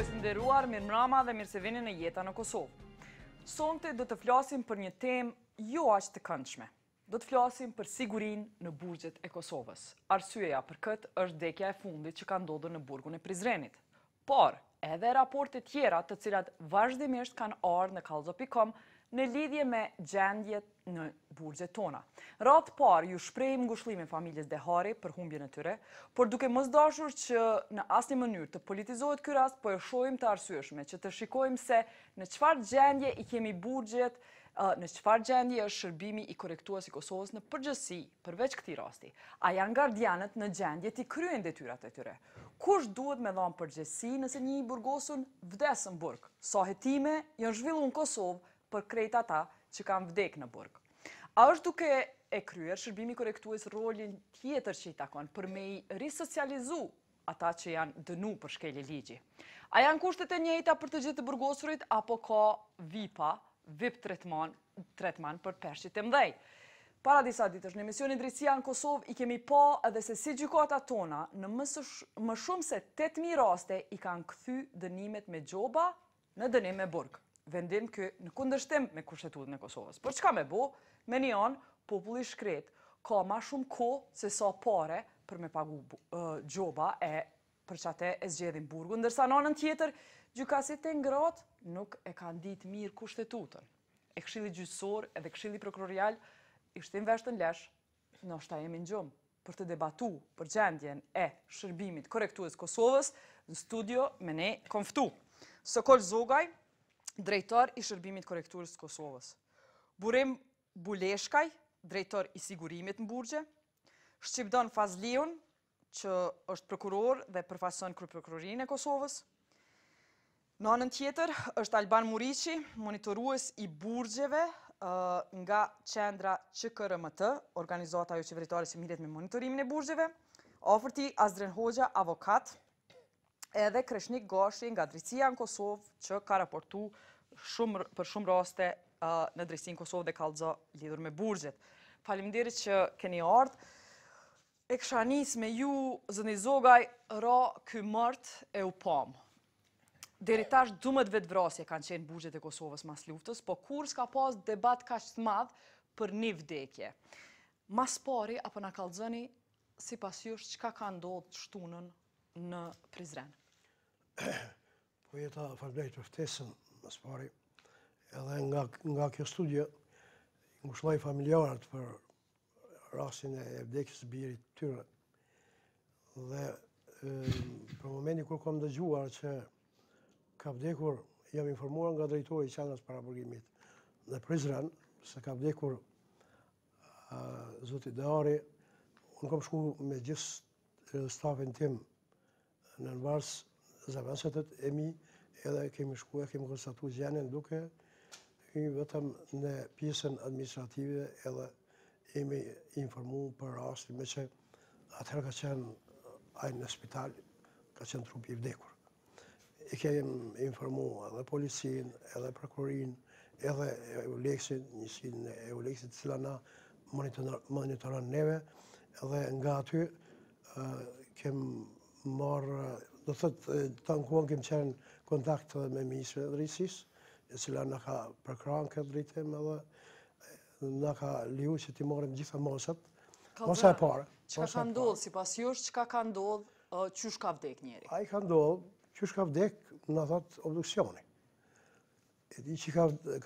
Shikues të nderuar, mirëmbrëma dhe mirë se vini në Jeta në Kosovë. Sonte do të flasim për një temë jo aq të këndshme. Do të flasim për sigurinë në burgjet e Kosovës. Arsyeja për këtë është vdekja e fundit që ka ndodhur në burgun e Prizrenit. Por edhe raporte tjera të cilat vazhdimisht kanë ardhur në kalzo.com në lidhje me gjendjet në burgjet tona. Radhë parë ju shprehim ngushëllimin familjes Dehari për humbjen e tyre, por duke mos dashur që në asnjë mënyrë të politizohet ky rast, po e shohim të arsyeshme që të shikojmë se në çfarë gjendje i kemi burgjet, në çfarë gjendje është shërbimi i korrektues i Kosovës në përgjithësi, përveç këtij rasti. A janë gardianët në gjendje të kryejnë detyrat e tyre? Kush duhet me dhënë përgjegjësi nëse një i burgosun vdes në burg? Sa hetime janë zhvilluar në Kosovë për krejt ata që kanë vdekur në burg? A është duke e kryer shërbimi korrektues rolin tjetër që i takon për me i risocializu ata që janë dënu për shkelje ligji? A janë kushtet e njëjta për të gjithë burgosurit apo ka VIPA, VIP tretman për peshqit e mdhej? Para disa ditësh në emisionin Drejtësia në Kosovë i kemi pa edhe se si gjykatat tona në më shumë se 8.000 raste i kanë kthy dënimet me gjoba në dënim me burg. Vendim ky në kundërshtim me kushtetutën e Kosovës. Por çka më bu? Me një anë, populli shkret ka ma shumë kohë se sa pare për me pagu gjoba e për çate e zgjedhin burgun, ndërsa në anën tjetër gjykasit e ngrohtë nuk e kanë ditë mirë kushtetutën. E Këshilli Gjyqësor edhe Këshilli Prokurorial ishte në veshtën lesh, ndoshta jemi në gjumë për të debatu për gjendjen e shërbimit korrektues Kosovës, në studio me ne konftu Sokol Zogaj, drejtor i shërbimit korrektues Kosovës, Burim Buleshkaj, drejtor i sigurimit në burgje, Shqipdon Fazliun, që është prokuror dhe përfason kryeprokurorinë e Kosovës. Në anën tjetër është Alban Muriqi, monitorues i burgjeve nga Qendra QKRMT, organizata ajo qeveritare që mirët me monitorimin e burgjeve, afërti Asdren Hoxha, avokat, edhe Kreshnik Gashi nga Drejtësia në Kosovë, që ka raportu për shumë raste në Drejtësinë në Kosovë dhe kallëza lidhur me burgjet. Faleminderit që keni ardhë. E kësha nisë me ju, zëni Zogaj, ra ky mort e u pamë. Deri tash 12 vetvrasje kanë qenë burgjet e Kosovës mas luftës, po kur s'ka pas debat kaq të madh për një vdekje. Mas pari, apo na kallëzoni, sipas jush, çka ka ndodhur shtunën në Prizren? Po Jeta, faleminderit për ftesën, mas pari. Edhe nga kjo studio, ngushëlloj familjarët për rastin e vdekjes birit tyre. Dhe për momentin kur kam dëgjuar që ka vdekur, jam informuar nga drejtori i Qendrës Paraburgimit në Prizren, se ka vdekur zoti Dehari. Unë kam shku me gjithë stafin tim në nënvars, zëvendësëtët e mi, edhe kemi shku e kemi konstatu gjendjen duke vetëm në pjesën administrative edhe jemi informu për rastin me që atëherë ka qenë ajë në spital, ka qenë trup i vdekur. I kem informu edhe policin, edhe prokurin, edhe euleksin, njësin euleksin cila na monitoran neve, edhe nga aty kem marrë, do të thëtë, të nkuan kem qenë kontakt edhe me Ministrinë e Drejtësisë, cila na ka përkrahën këtë drejtim edhe na ka leju që ti marrim gjitha masat, masa e parë. Çka ka ndodhë, si pas jush, çka ka ndodhë, qysh ka vdek njeri? A i ka ndodhë, që shka vdek, në thotë obduksioni. I që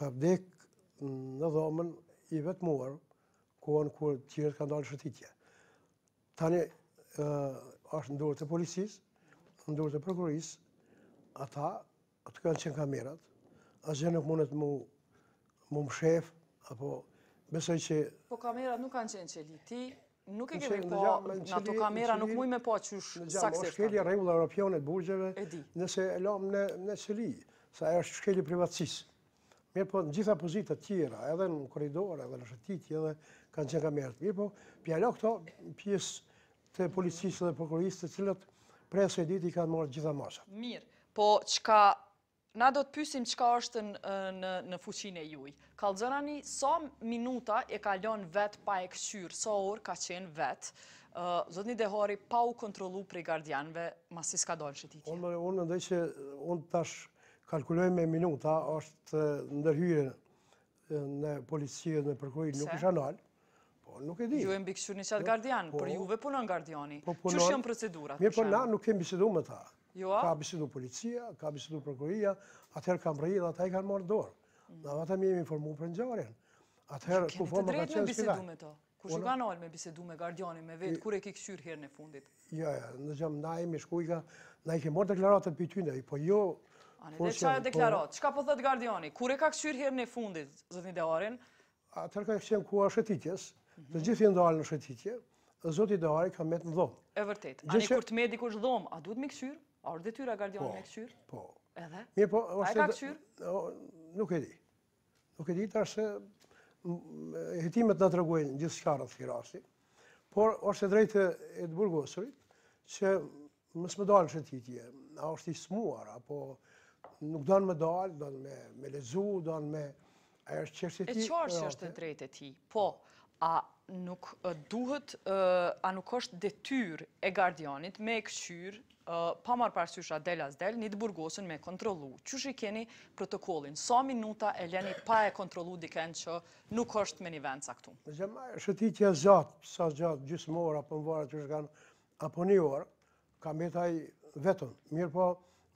ka vdek në dhomën i vetë muar, kohën kur tjërët ka ndalë shëtitje. Tani është ndurë të policisë, ndurë të prokurisë, ata, atë kanë qenë kamerat, asgjë nuk mundet mu mshef, apo besoj që... Po kamerat nuk kanë qenë qeli, ti... Nuk e kemi po, në ato kamera nuk mujme po qysh sakseshtë. O shkelja regullë europionet burgjeve nëse e lam në qëli, sa e është shkelja privatësisë. Mirë po, në gjitha pozitat tjera, edhe në koridore, edhe në shëtitje, edhe kanë qenë kamerët. Mirë po, pjalo këto pjesë të policisë dhe prokurisë të cilët presë e ditë i kanë marrë gjitha masat. Mirë, po qka... Na do të pysim qka është në fuqin e juj. Kallëzonani, sa minuta e kalon vetë pa e këqyrë, sa orë ka qenë vetë Zotni Dehari, pa u kontrolu prej gardianve, masi s'ka dojnë shëtitje? Unë mendoj që unë tash kalkuloj me minuta, është ndërhyrje në policie dhe në përkurinë, nuk është anal. Po, nuk e di. Ju e mbikëqyrë një qatë gardian, për juve punon gardiani. Qështë jënë procedurat? Mirë, për na nuk e mbisidu me ta. Ka mbisidu policia, ka mbisidu përkuria, atëherë kam rrëjë dhe ata i kanë marrë dorë. Dhe ata mi jemi informu për nxarjen. Atëherë, ku forma ka qenë s'kila. Kush ju ka nalë me bisedu me gardiani, me vetë, kur e ki këqyrë herë në fundit? Ja, në gjemë, na e mi shkujka, na i ke morë deklaratën për tyne, po jo... Ane, dhe qaja deklaratë, qka po thëtë gardiani? Kur e ka këqyrë herë në fundit, zëtni Deharin? Atër ka këqenë kua shëtitjes, dhe gjithë i ndalë në shëtitje, dhe zëtni Dehari ka metë në dhomë. E vërtet, ane kur të medik është dhomë, a duhet me këqyrë? A është detyra gardiani me këqyrë? Po, po. A e ka këqyrë? Nuk e di. Nuk e di, tashtë hetimet në të regojnë gjithë shkarët firasi, por është e drejtë e të burgosurit që mësë me dalë shëtitje, a është i smuar, apo nuk donë me dalë, donë me lezu, donë me... E qarë që është e drejtë e ti, po, a nuk duhet, a nuk është detyr e gardianit me e këqyrë, pa marë parsysha del as del, një të burgosën me kontrolu. Qështë i keni protokollin? Sa minuta e leni pa e kontrolu diken që nuk është me një vend sa këtu? Shëtitja zjatë, sa zjatë, gjysmë orë, apo në varë që shkanë, apo një orë, ka metaj vetën. Mirë po,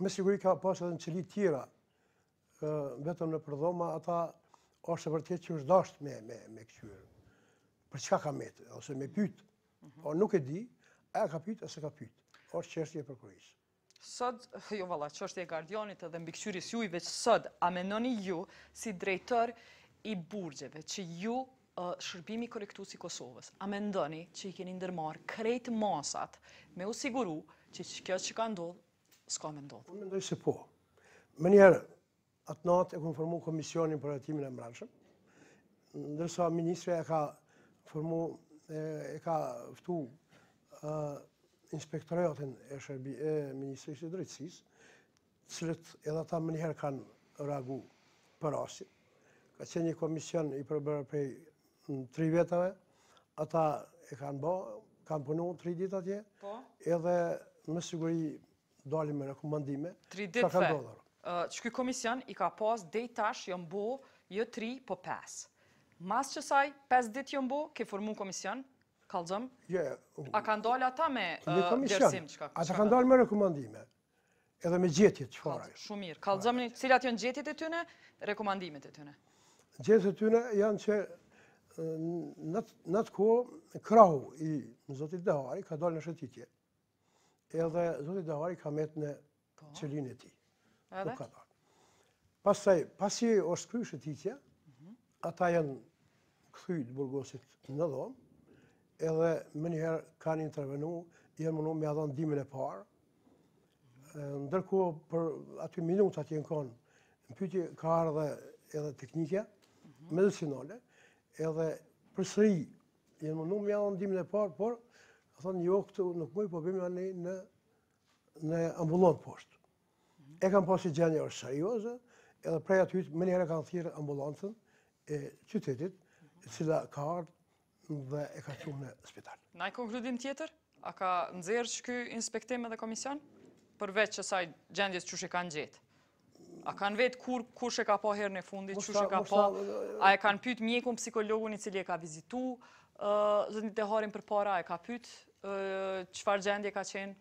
me siguri ka pasë edhe në qëli tjera, vetën në përdhoma, ata... është e vërtet që është dasht me këqyrë. Për çka ka metë, ose me pytë. O nuk e di, e ka pytë, e se ka pytë. Është qështje e përkurisë. Sot, jo valla, qështje e gardianit edhe mbikëqyris ju i veç sot, a menoni ju si drejtër i burgjeve, që ju shërbimi korrektues i Kosovës, a mendoni që i keni ndërmarë krejt masat me u siguru që kjo që ka ndodhë, s'ka me ndodhë? Unë mendoj se po. Më njerë, atë natë e ku në formu Komisionin për ratimin e mbrapshëm, ndërsa Ministre e ka ftu inspektoratin e Ministrisë e Drejtësisë, cilët edhe ta më njëherë kanë reagu për rastin. Ka qenë një komision i përbërë prej 3 vetave, ata e kanë ba, kanë punu 3 ditë atje, edhe më siguri dalim me rekomandime, që kanë dolarë. Që këj komision i ka pas dej tash jënë bo jë 3 po 5. Mas që saj, 5 dit jënë bo, ke formu komision, kalëzëm, a ka ndalë ata me dërësim që ka... Ata ka ndalë me rekomandime, edhe me gjetjet që faraj. Shumir, kalëzëm, cilat jënë gjetjet e tyne, rekomandimet e tyne? Gjetjet e tyne janë që në të ko, krahu i Zotit Dehari ka dalë në shëtitje, edhe Zotit Dehari ka met në qëlin e ti. Pasi është kry shëtitja, ata janë këthy të burgosit në dhomë, edhe më njëherë kanë intervenu, janë mënu me adhën dimin e parë. Ndërko, për aty minutat jenë konë, në pyti ka ardhe edhe teknike, medicinale, edhe përsëri janë mënu me adhën dimin e parë, por, a thonë, jo këtu nuk mëj, po bëjmë anë në ambulant poshtë. E kam pasi gjenja është serioze, edhe prej aty më njëre kanë thirë ambulantën e qytetit, cila ka ardhë dhe e ka qumë në spital. Na i konkludim tjetër? A ka nëzirë që këj inspektim edhe komision? Përveç që saj gjendjes që shë kanë gjetë? A kanë vetë kur shë ka po herë në fundit, që shë ka po? A e kanë pytë mjekun, psikologun i cili e ka vizitu? Zëndit Deharin për para e ka pytë qëfar gjendje ka qenë?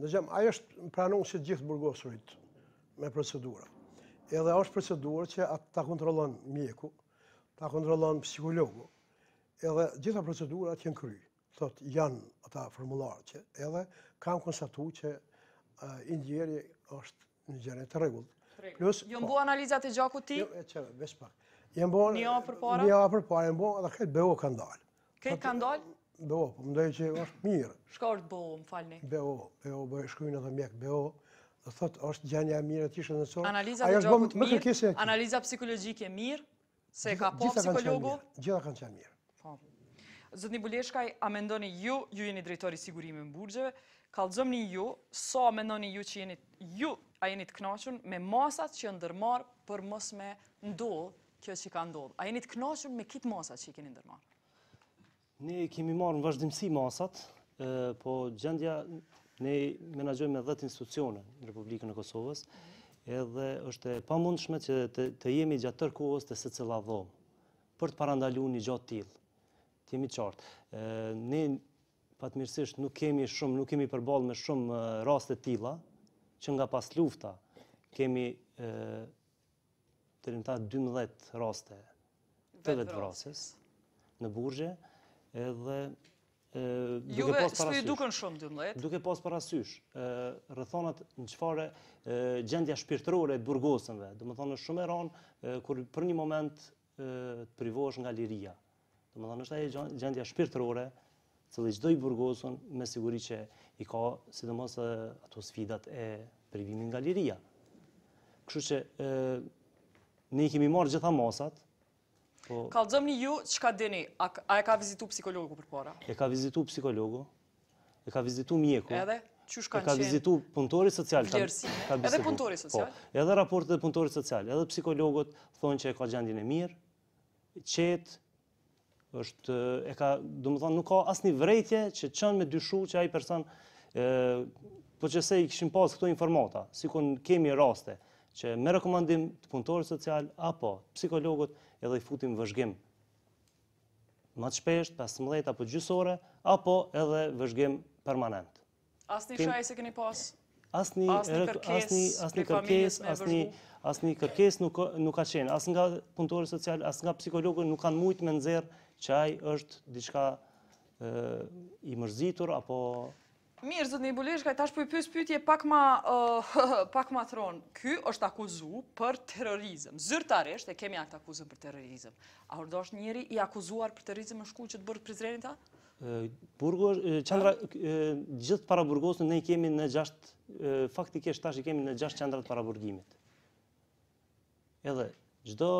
Dhe gjem, ajo është pranun që gjithë burgosurit me procedura. Edhe është procedurë që atë ta kontrolon mjeku, ta kontrolon psikologu, edhe gjitha procedurat jenë kry. Thot, janë ata formularë që edhe kam konstatu që indjeri është në gjene të regullë. Jënë bo analizat e gjaku ti? Jo, e qëve, vesh pak. Një a për para? Një a për para, jënë bo, edhe këtë BO kanë dalë. Këtë kanë dalë? BO, po më dojë që është mirë. Shka është BO, më falni? BO, shkujnë edhe mjekë BO, dhe thotë është gjanja mirë e tishën e sorë. Analiza të gjokut mirë, analiza psikologjike mirë, se ka po psikologu? Gjitha kanë qenë mirë. Zotni Buleshkaj, a mendoni ju, ju jeni drejtori sigurimi në burgjeve, kalëzëmni ju, so a mendoni ju që ju a jeni të knaqën me masat që ndërmarë për mos me ndodhë kjo që ka ndodhë? A jeni të knaqën me kitë masat që i keni ndërmarë? Ne kemi marrë në vazhdimësi masat, po gjendja ne menaxhojmë me 10 institucione në Republikën e Kosovës, edhe është e pamundshme që të jemi gjatë tërë kohës të secila dhomë për të parandaluar një gjë të tillë. Të jemi qartë. Ne fatmirësisht nuk kemi përballë me shumë raste të tilla, që nga pas lufta kemi të rimta 12 raste të vetvrasjes në Burgje, edhe duke pas parasysh. Ju duken shumë 12. Duke pas parasysh rrethonat në çfarë gjendja shpirtërore e burgosënve, domethënë shumë e rëndë kur për një moment të privohesh nga liria. Domethënë është ajo gjendja shpirtërore cili çdo i burgosun me siguri që I ka sidomos ato sfidat e privimit nga liria. Kështu që ne I kemi marrë gjitha masat. Kallëzoni ju çka dini? A e ka vizituar psikologu përpara? E ka vizituar psikologu. E ka vizituar mjeku. Edhe çysh kanë qenë? E ka vizituar punëtori social. Edhe punëtori social. Edhe raportet e punëtorit social. Edhe psikologët thonë që e ka gjendjen e mirë, qetë, është e ka, domethënë nuk ka asnjë vërejtje që çon me dyshu që ai person po që se I kishim pas këto informata, sikon kemi raste që me rekomandim të punëtorit social apo psikologët edhe I futim vëzhgim më të shpesht, 15 apo gjysore, apo edhe vëzhgim permanent. Asnjë shaj se keni pas? Asnjë kërkesë nuk ka qenë, as nga punëtori social, as nga psikologët nuk kanë mujt me nxjerr që ai është diçka I mërzitur apo Mirë, zotni Buleshkaj, tash po I pyes pyetje pak më thron. Ky është akuzuar për terrorizëm. Zyrtarisht e kemi akt akuzën për terrorizëm. A urdosh njëri I akuzuar për terrorizëm në shkuqje të Burgut të Prizrenit? Burgu, Qendra, gjithë paraburgosën ne I kemi në 6, faktikisht tash I kemi në 6 qendrat paraburgimit. Edhe çdo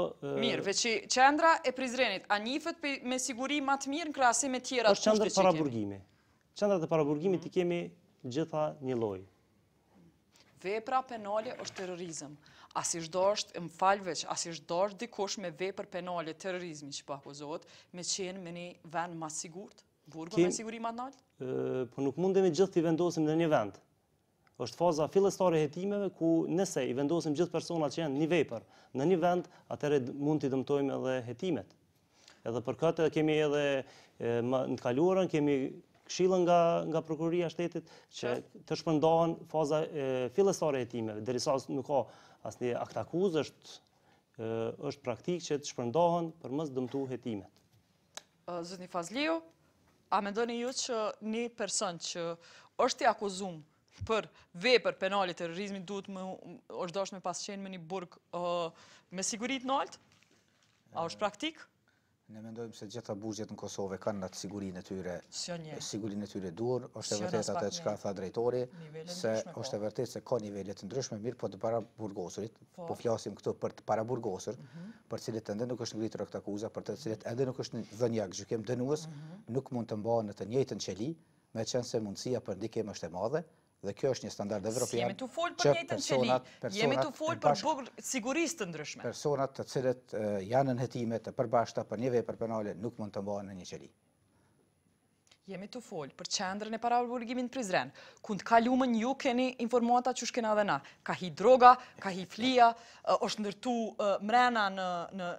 Mirë, veç qendra e Prizrenit, a njihet me siguri më të mirë në krahasim me tjera kushte që kemi? Është qendra paraburgimi. Qendrat e paraburgimit I kemi gjitha një lloj. Vepra penale është terrorizëm. Asi çdo është, më fal veç, asi çdo është dikush me vepër penale terrorizmi që po akuzohet, me qenë në një vend më të sigurt. Burgu me siguri më të lartë? Po nuk mundemi gjithë t'i vendosim në një vend. Është faza fillestare e hetimeve ku nëse I vendosim gjithë personat që janë një vepër në një vend, atëherë mund t'i dëmtojmë edhe hetimet. Edhe për këtë kemi edhe në kaluarën kemi këshillën nga Prokuroria e Shtetit që të shpërndahen faza fillestare e hetimeve, derisa nuk ka asnjë akt akuzë, është praktikë që të shpërndahen përmes dëmtuar hetimet. Zotni Fazliu A mendoni ju që një person që është I akuzuar për vepër penale terrorizmi duhet më është dashur me pasqenë me një burg me siguri të lartë? A është praktik? Ne mendojmë se gjitha burgjet në Kosovë kanë atë sigurinë e tyre. Sigurinë e tyre duhur, është e vërtetë atë çka tha drejtori, se është e vërtetë se ka nivele të ndryshme mirë po të paraburgosurit, po flasim këtu për të paraburgosur, për cilët ende nuk është ngritur akt akuza, për të cilët ende nuk është dhënë akt gjykim dënues, nuk mund të mbahen në të njëjtën çeli, meqense mundësia për ndikim është e madhe. Dhe kjo është një standard evropian. Jemi të fol për njëjtën çeli, jemi të fol për sigurisë të ndryshme. Personat të cilët janë në hetime të përbashkëta për një vepër penale nuk mund të mbahen në një çeli. Jemi të fol për qendrën e paraburgimit në Prizren, ku të kaluamën ju keni informata që shkena dhe na. Ka hi droga, ka hi flia, është ndërtu mrena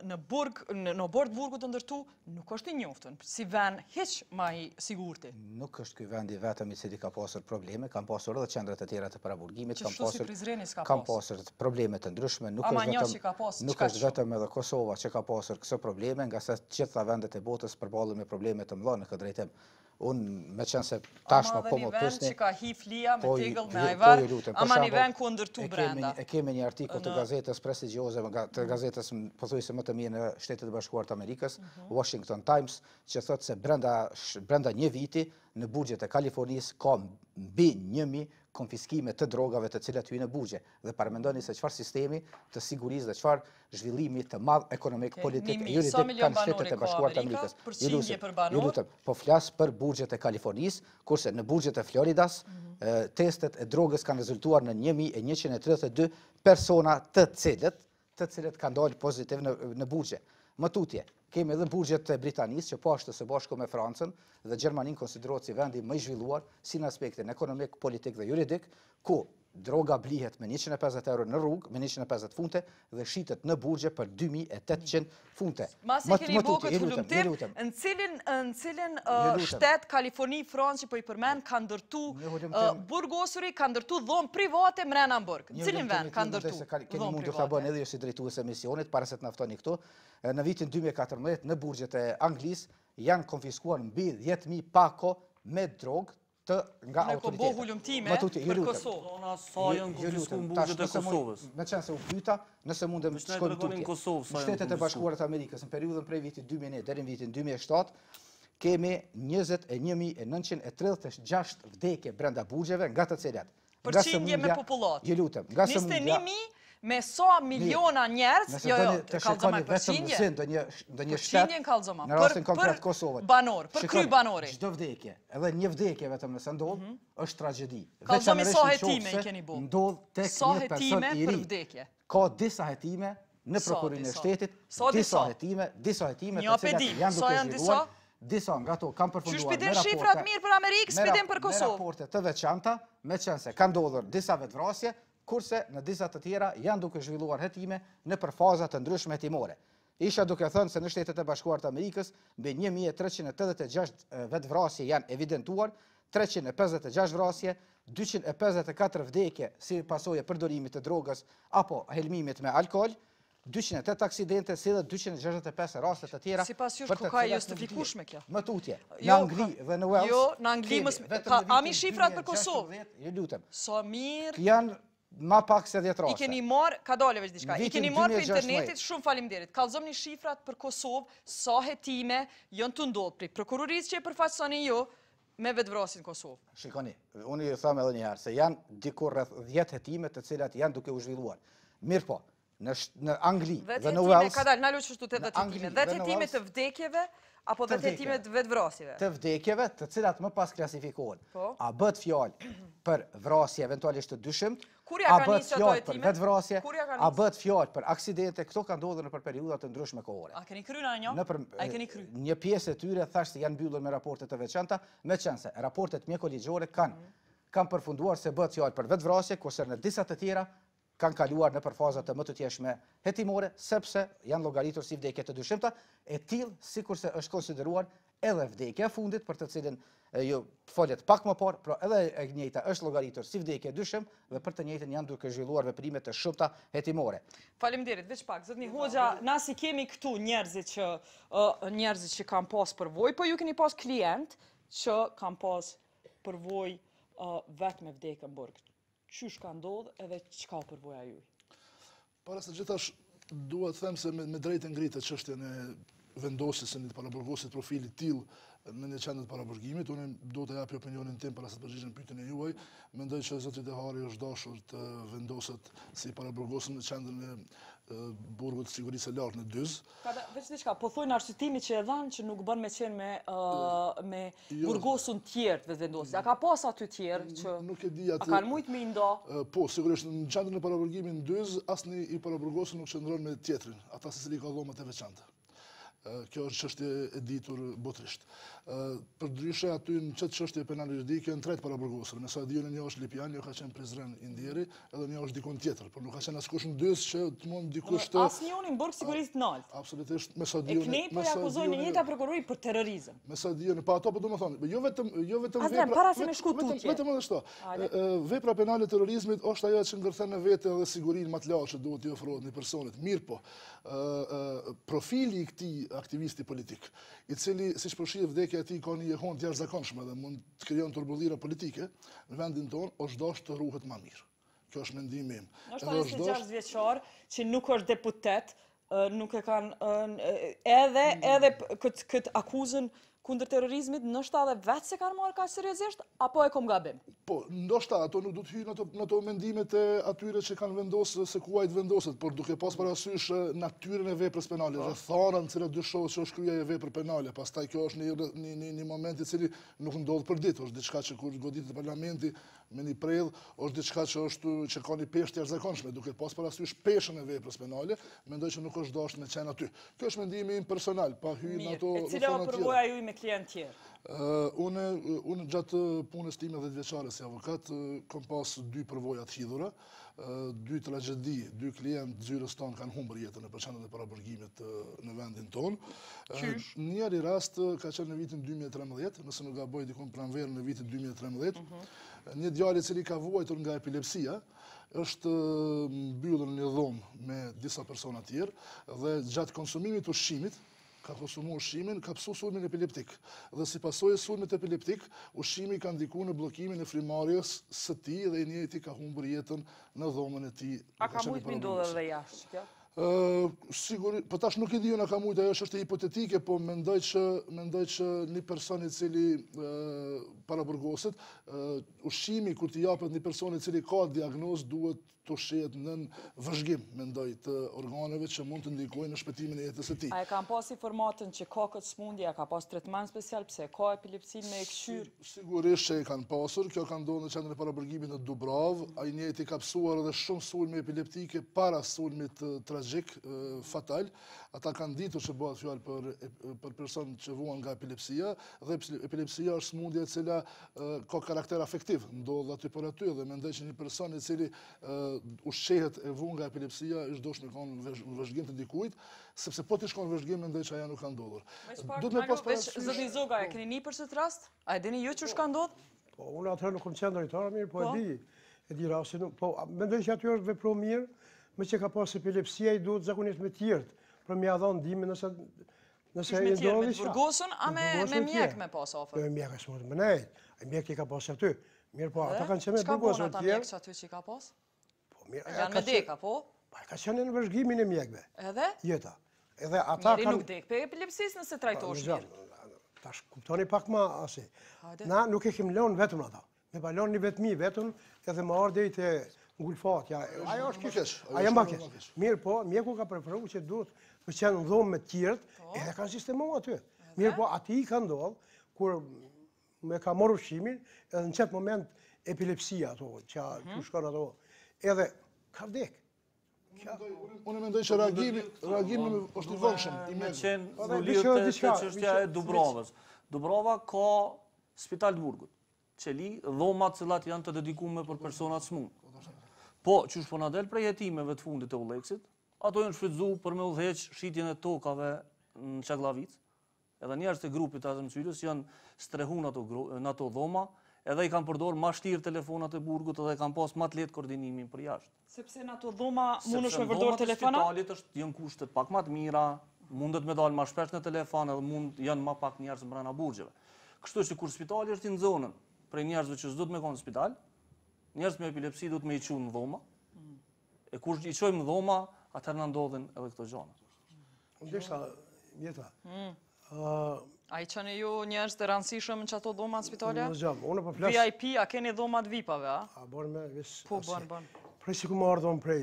në burg, në bord burgut të ndërtu, nuk është I njoftën, si vend hiç më I sigurt. Nuk është ky vendi vetëm I cili ka pasur probleme, kanë pasur edhe qendrat e tjera të paraburgimit, kanë pasur probleme të ndryshme, nuk është vetëm edhe Kosova që ka pasur këto probleme, nga sa të gjitha vendet e botës përballen me probleme të mëdha në këtë drejtim. Unë me qenë se tashma po më pësni, po I lutëm. Ama një vend ku ndërtu brenda. E kemi një artikull të gazetës prestigjioze, të gazetës pothuajse më të mirë në Shtetet e Bashkuara të Amerikës, Washington Times, që thotë se brenda një viti në burgjet e Kalifornisë ka mbi 1000 konfiskime të drogave të cilat hyjnë në burgje. Dhe paramendoni se çfarë sistemi të sigurisë dhe çfarë zhvillimi të madh ekonomik, politik e juridik kanë Shtetet e Bashkuara të Amerikës. Ju lutem, po flas për burgjet e Kalifornisë, kurse në burgjet e Floridas testet e drogës kanë rezultuar në 1132 persona të cilët kanë dalë pozitiv në burgje. Më tutje, kemi edhe burgjet e Britanisë, që pashtë së bashku me Francën dhe Gjermanin konsiderohet si vendi më i zhvilluar si në aspektin ekonomik, politik dhe juridik, ku droga blihet me 150 euro në rrugë, me 150 funte dhe shitet në burgje për 2800 funte. Masi keni bogët hullumtim, në cilin shtet Kaliforni, Franci për i përmen, ka ndërtu burgosuri, ka ndërtu dhomë private mrena në burg. Në cilin ven ka ndërtu dhomë private? Keni mundur të bën edhe ju si drejtues e misionit, para se të naftoni këto, në vitin 2014 në burgjet e Anglisë janë konfiskuar mbi 10.000 pako me drogë, nga autoritetet. Më tutje, ju lutëm, me qenë se u pyta, nëse mundëm shkojmë tutje. Në Shtetet e Bashkuarat Amerikës, në periudën prej vitin 2009 deri në vitin 2007, kemi 21.936 vdekje brenda burgjeve nga të cilat. Përqindje me popullat. Ju lutëm, nga sëmundja... me sa miliona njerës, jo, kalzoma e përqindje, përqindje në kalzoma, për banor, për kry banori. Çdo vdekje, edhe një vdekje vetëm nëse ndodhë, është tragedi. Kalzomi sa hetime i keni bo? Sa hetime për vdekje? Ka disa hetime në Prokurinë e Shtetit, disa hetime të cilat janë duke zhvilluar, disa nga to kam përfunduar me raporte të veçanta, me qenë se kam ndodhër disa vetvrasje, kurse në disa të tjera janë duke zhvilluar hetime në përfazat të ndryshme hetimore. Isha duke thënë se në Shtetet e Bashkuara të Amerikës, mbi 1386 vetvrasje janë evidentuar, 356 vrasje, 254 vdekje si pasojë e përdorimit të drogës apo helmimit me alkool, 208 aksidente, si dhe 265 rastet të tjera. Si pas jush, ku ka justifikushme kja? Më tutje, në Angli dhe në Wales... Jo, në Angli më... Ami shifrat për Kosovë? Jo, lutem. So mirë... ma pak se 10 raste. I keni marë, ka dole veç diçka, i keni marë për internetit, shumë falimderit. Kalzom një shifrat për Kosovë, sa hetime jënë të ndodhë prej prokurorisë që e përfaqësoni jo me vetëvrasin Kosovë. Shikoni, unë ju thamë edhe njëherë, se janë dikur rreth 10 hetime të cilat janë duke u zhvilluar. Mirë po, në Angli dhe në Wales... Ka dalë, në luqë shtu të 10 hetime. 10 hetime të vdekjeve, apo 10 hetime të vetëvrasjeve? Të vdekjeve të cilat më pas klasifikohen. A bët fjallë për vrasje eventualisht të dyshimt, a bët fjallë për vetëvrasje, a bët fjallë për aksidente, këto ka ndodhë në për periudat të ndryshme kohore. A keni kry në një? Një pjesë e tyre thashtë janë byllur me raportet të veçanta, me qenëse raportet mjekoligjore kanë përfunduar se bët fjallë për vetëvrasje, kusër në disat të tjera, kanë kaluar në përfazat të më të tjeshme hetimore, sepse janë logaritur si vdekje të dyshimta, e tilë si kurse është konsideruar edhe vdekje e fundit, për të cilin ju foljet pak më parë, pro edhe e njëjta është logaritur si vdekje e dyshim, dhe për të njëjtën janë duke zhvilluar veprime të shumta hetimore. Faleminderit, veç pak, zotni Hoxha, na si kemi këtu njerëzit që kam pas përvoj, po ju keni pas klient që kam pas përvoj vetë me vdekje në burg. Qysh ka ndodhë edhe qka përvoja juj? Para se gjithash, duhet them se me drejtë ngritë që është në vendosis e në të paraburgosit profilit tilë në një qendët paraburgimit, unë do të japë opinionin tim para se të përgjishën pytin e juaj, mendoj që Zotri Dehari është dashur të vendoset si paraburgosin në qendën e burgut sigurisë e lartë në Dyzë. Veç diçka, po thojnë arsytimi që e dhanë që nuk bën me qenë me burgosun tjertë dhe vendosit. A ka pas aty tjertë që a kanë mujtë me nda? Po, sigurisht në qendën e paraburgimin në Dyzë, asë një i paraburgosin nuk qëndron me tjetrin, ata se cili ka dhomat e veçanta. Kjo është qështje e ditur botrisht. Për dryshe aty në qëtë qështje penal-juridike në tretë paraburgosur. Nësa dhjone një është Lipian, një ka qenë Prizren Indjeri, edhe një është dikon tjetër. Por nuk ka qenë askush në dysë që të mund dikush të... Asë njën i në burgë sigurisht nalt. Absolutisht. E knejt për akuzojnë një njëta prokurori për terrorizm. Mësa dhjone, pa ato për do më thonë. Jo vetëm... Asdren, para se me shku tutje. Aktivisti politik, i cili, si shpërshirë vdekja ti, ka një jehon të jashtëzakonshme dhe mund të kryon turbulira politike, në vendin tonë është dashur të ruhet ma mirë. Kjo është mendimi im. Është 26 vjeçar që nuk është deputet, nuk e kanë edhe këtë akuzën kundër terrorizmit, ndoshta edhe vetë se kanë marrë kaq seriozisht, apo e kam gabim? Po, ndoshta ato nuk do të hyjnë në ato mendimet e atyre që kanë vendosur se kuajt vendoset, por duke pas parasysh natyrën e veprës penale, rrethanën që dyshohet se është kryerja e veprës penale, pastaj kjo është një moment i cili nuk ndodh për ditë, është diçka që kur goditet parlamenti me një predh, është diçka që është që ka një peshë të jashtëzakonshme, duke pas parasysh peshën e veprës penale, mendoj që nuk është dashur me çën aty. Kjo është mendimi im personal, pa hyrë në ato rrethana të tjera. E cila përvoja juaj me klientë tjerë? Unë gjatë punës time 10 vjeçare si avokat, kam pas 2 përvoja të hidhura, 2 tragjedi, 2 klientë zyrës tonë kanë humbur jetën në procesat e paraburgimit në vendin tonë. Njëri rast ka qenë në vitin 2013, nëse nuk gaboj dikon pranverën në vitin 2013. Një djalë i cili ka vuajtur nga epilepsia, është mbyllur në një dhomë me disa persona tjerë dhe gjatë konsumimit të ushqimit ka konsumuar ushqimin, ka pasur sulmin epileptik. Dhe si pasojë e sulmit epileptik, ushqimi ka ndikuar në bllokimin e frymarrjes së tij dhe i njëjti ka humbur jetën në dhomën e tij. A ka mujtë më ndodhur edhe jashtë kjo? Sigurisht, po tash nuk e di unë a ka mujtë, ajo është hipotetike, po mendoj që një person i cili paraburgoset, ushqimi kur t'i japet një person i cili ka diagnozë duhet të shihet nën vëzhgim, mendoj, të organeve që mund të ndikojnë në shpëtimin e jetës së tij. A e kanë pas informatën që ka këtë smundje, a ka pas tretman special pse ka epilepsin me këshyrë? Sigurisht që e kanë pasur, kjo ka ndodhur në Qendrën e Paraburgimit në Dubrovë, ai njëti ka pasur edhe shumë sulme epileptike para sulmit tragjik, fatal. Ata kanë ditur se bëhet fjalë për person që vuan nga epilepsia dhe epilepsia është smundje e cila ka karakter afektiv, ndodh aty për aty dhe mendoj që një person i cili ushqehet e vu nga epilepsia është doshme kanë vëzhgim të dikujt, sepse po t'i shkonë vëzhgim, mendoj që aja nuk kanë ndodhur. Zoti Zogaj, e keni një për çdo rast? A e dini ju që shka ndodhë? Po, unë atëherë nuk kam qenë drejtare mirë, po e di rastin. Po, mendoj që aty është vepro mirë, me që ka pas epilepsia i duhet zakonisht me tjertë, për me adha ndime nëse... Ishtë me tjertë, me të burgosun, a me mjek me pas ofër? Me mjek e s'murët me nejtë, e mjek i ka pas aty. Mirë po, ata kanë qenë me burgosun tjertë. Janë me deka, po? Ka qenë në vëzhgimin e mjekve. Edhe? Jeta. Njeri nuk dek, pe epilepsis nëse trajtojsh mirë. Tash, kuptoni pak ma asë. Na nuk e kim lonë vetëm ata. Me balon një vetëmi vetëm edhe ma ardej të ngulfatja. Aja është kishës. Aja mba kishës. Mirë po, mjeku ka preferu që duhet për qenë ndhomë me tjertë, edhe kanë sistemua aty. Mirë po, ati i ka ndodhë, kur me ka morë ushimin, edhe në qëtë moment epilepsia ato, që shkon ato. Edhe ka vdek. Unë mendoj që reagimi është i vështirë. Me qenë në lirë të qështja e Dubrovës. Dubrova ka spital të Burgut, qeli dhomat cilat janë të dedikume për personat smundë. Po, që shpo në del prejetimeve të fundit e uleksit, ato jënë shfrytzu për me udheq shqitjen e tokave në Çaglavic, edhe njerës të grupit asë në Cyrës janë strehu në ato dhoma, edhe i kanë përdorë ma shtirë telefonat e Burgut edhe i kanë pas ma të letë koordinimin për jashtë. Sepse në ato dhoma mund është me përdorë telefona? Sepse në dhoma të spitalit jënë kushtet pak ma të mira, mundet me dalë ma shpesh në telefon edhe mund janë ma pak njerës më brana burgjeve. Kështu që kur spitali është i në zonën prej njerësve që s'do të me konë spital, njerës me epilepsi do të me i qunë në dhoma, e kur i qojmë në dhoma, atër në ndodhin edhe këto gjana. A i qënë ju njerës të rëndësishëm në që ato dhomat spitalja? Në zhjam, unë për plasë... VIP, a keni dhomat VIP-ave, a? A, bërë me visë... Po, bërë. Prej si ku më ardhëm prej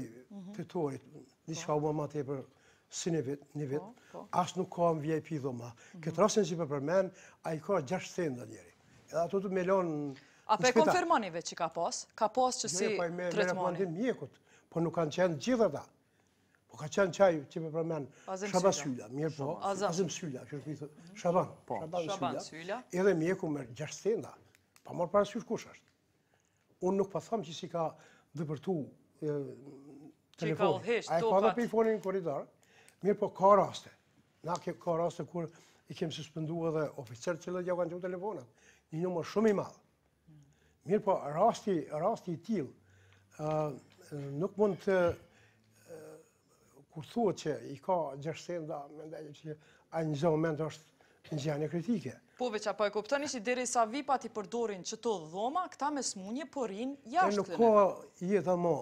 të torit, një që ka u më matë e për si një vit, asë nuk ka më VIP dhoma. Këtë rasën që përmen, a i ka 6 thënë dhe njeri. Edhe ato të melon në spital. A pe konfirmonive që ka pas? Ka pas që si tretmoni? Me rekomandim mjekut, po nuk kanë qenë gjithë ata. Po ka qenë qaj që me përmen Shaba Sylla, mirë po, Azem Sylla, Shaban Sylla, edhe mjeku me 6 tenda, pa marë parasysh kush është. Unë nuk pa thamë që si ka dëpërtu telefonin, a e ka dhe telefonin në koridar, mirë po ka raste. Na ka raste kur i kemë suspendua dhe oficer cilët ja kanë që telefonat, një numër shumë i madhë. Mirë po, rasti i tilë nuk mund të... Kur thuët që i ka 6 da, me ndajë që a një zë moment është në gjene kritike. Pove që apo e kuptoni që deri sa vipat i përdorin që të dhoma, këta me smunje përin jashtë të në. E nuk ka jetë ama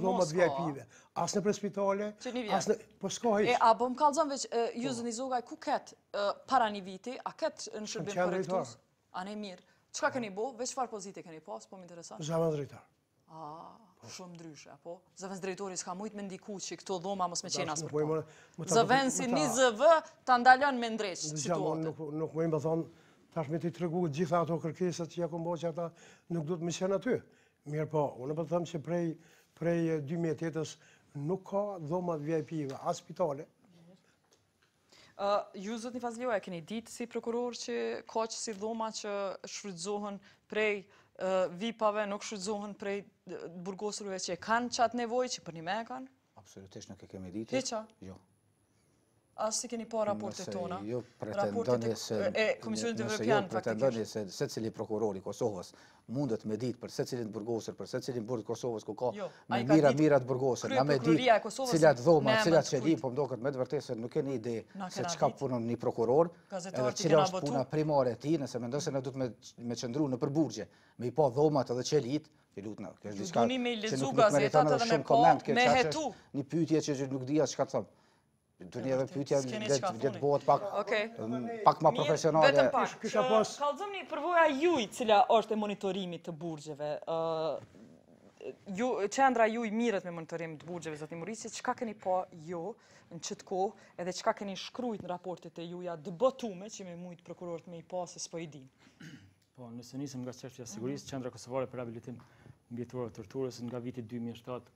domat VIP-ve. As në prespitale, as në... Po s'ka heq. A bëm kalëzëm veç, Juzën i Zogaj, ku ketë para një viti, a ketë në shërbim korrektus? A ne mirë. Qka këni bo, veç farë pozite këni pas, po më interesan? Zëvend drejtar. Shumë ndryshe, apo? Zëvend drejtori s'ka mujtë me ndiku që këto dhoma mos me qenas për po. Zëvend si një zëvë të ndalën me ndreqë situatë. Nuk më imë thonë, tash me t'i tregu gjitha ato kërkesat që ja kombo që ata nuk do të më qenë aty. Mirë po, unë për të thëmë që prej 2008-ës nuk ka dhomat VIP-ve, as spitale. Ju, zotni Fazliu, e keni ditë si prokuror që ka që si dhoma që shfrytëzohen prej VIP-ave, nuk shfrytëzohen prej burgosurve që kanë qatë nevoj, që për një me kanë? Absolutisht nuk e kemi ditë. Heqa? Jo. Asë si keni po raportet tona? Nëse ju pretendoni se se cili prokurori Kosovës mundet me ditë për se cilin burgosër, për se cilin burgë Kosovës ku ka me mirat burgosër, na me ditë cilat dhoma, cilat qedi, po mdo këtë me të vërtesë nuk e një ide se qka punon një prokuror, cila është puna primare ti, nëse me ndose në du të me qëndru në përburgje, me i po dhomat edhe qelit, që nuk meriton edhe shumë komend, kjo që është një pytje që nuk dhja që ka të thëmë. Të një edhe pytja dhe të bohët pak ma profesionale. Vetëm pak, që kalëzëm një përvoja juj cila është e monitorimit të burgjeve. Qendra juj mirët me monitorimit të burgjeve, zotni Muriqi, qka keni pa jo në qëtë kohë edhe qka keni shkrujt në raportet e juja dëbotume që me mujtë prokurorët me i pasë s'po i din? Po, nëse nisëm nga çështja e sigurisë, Qendra Kosovare e Rehabilitimit mbijetuar torturës nga viti 2007,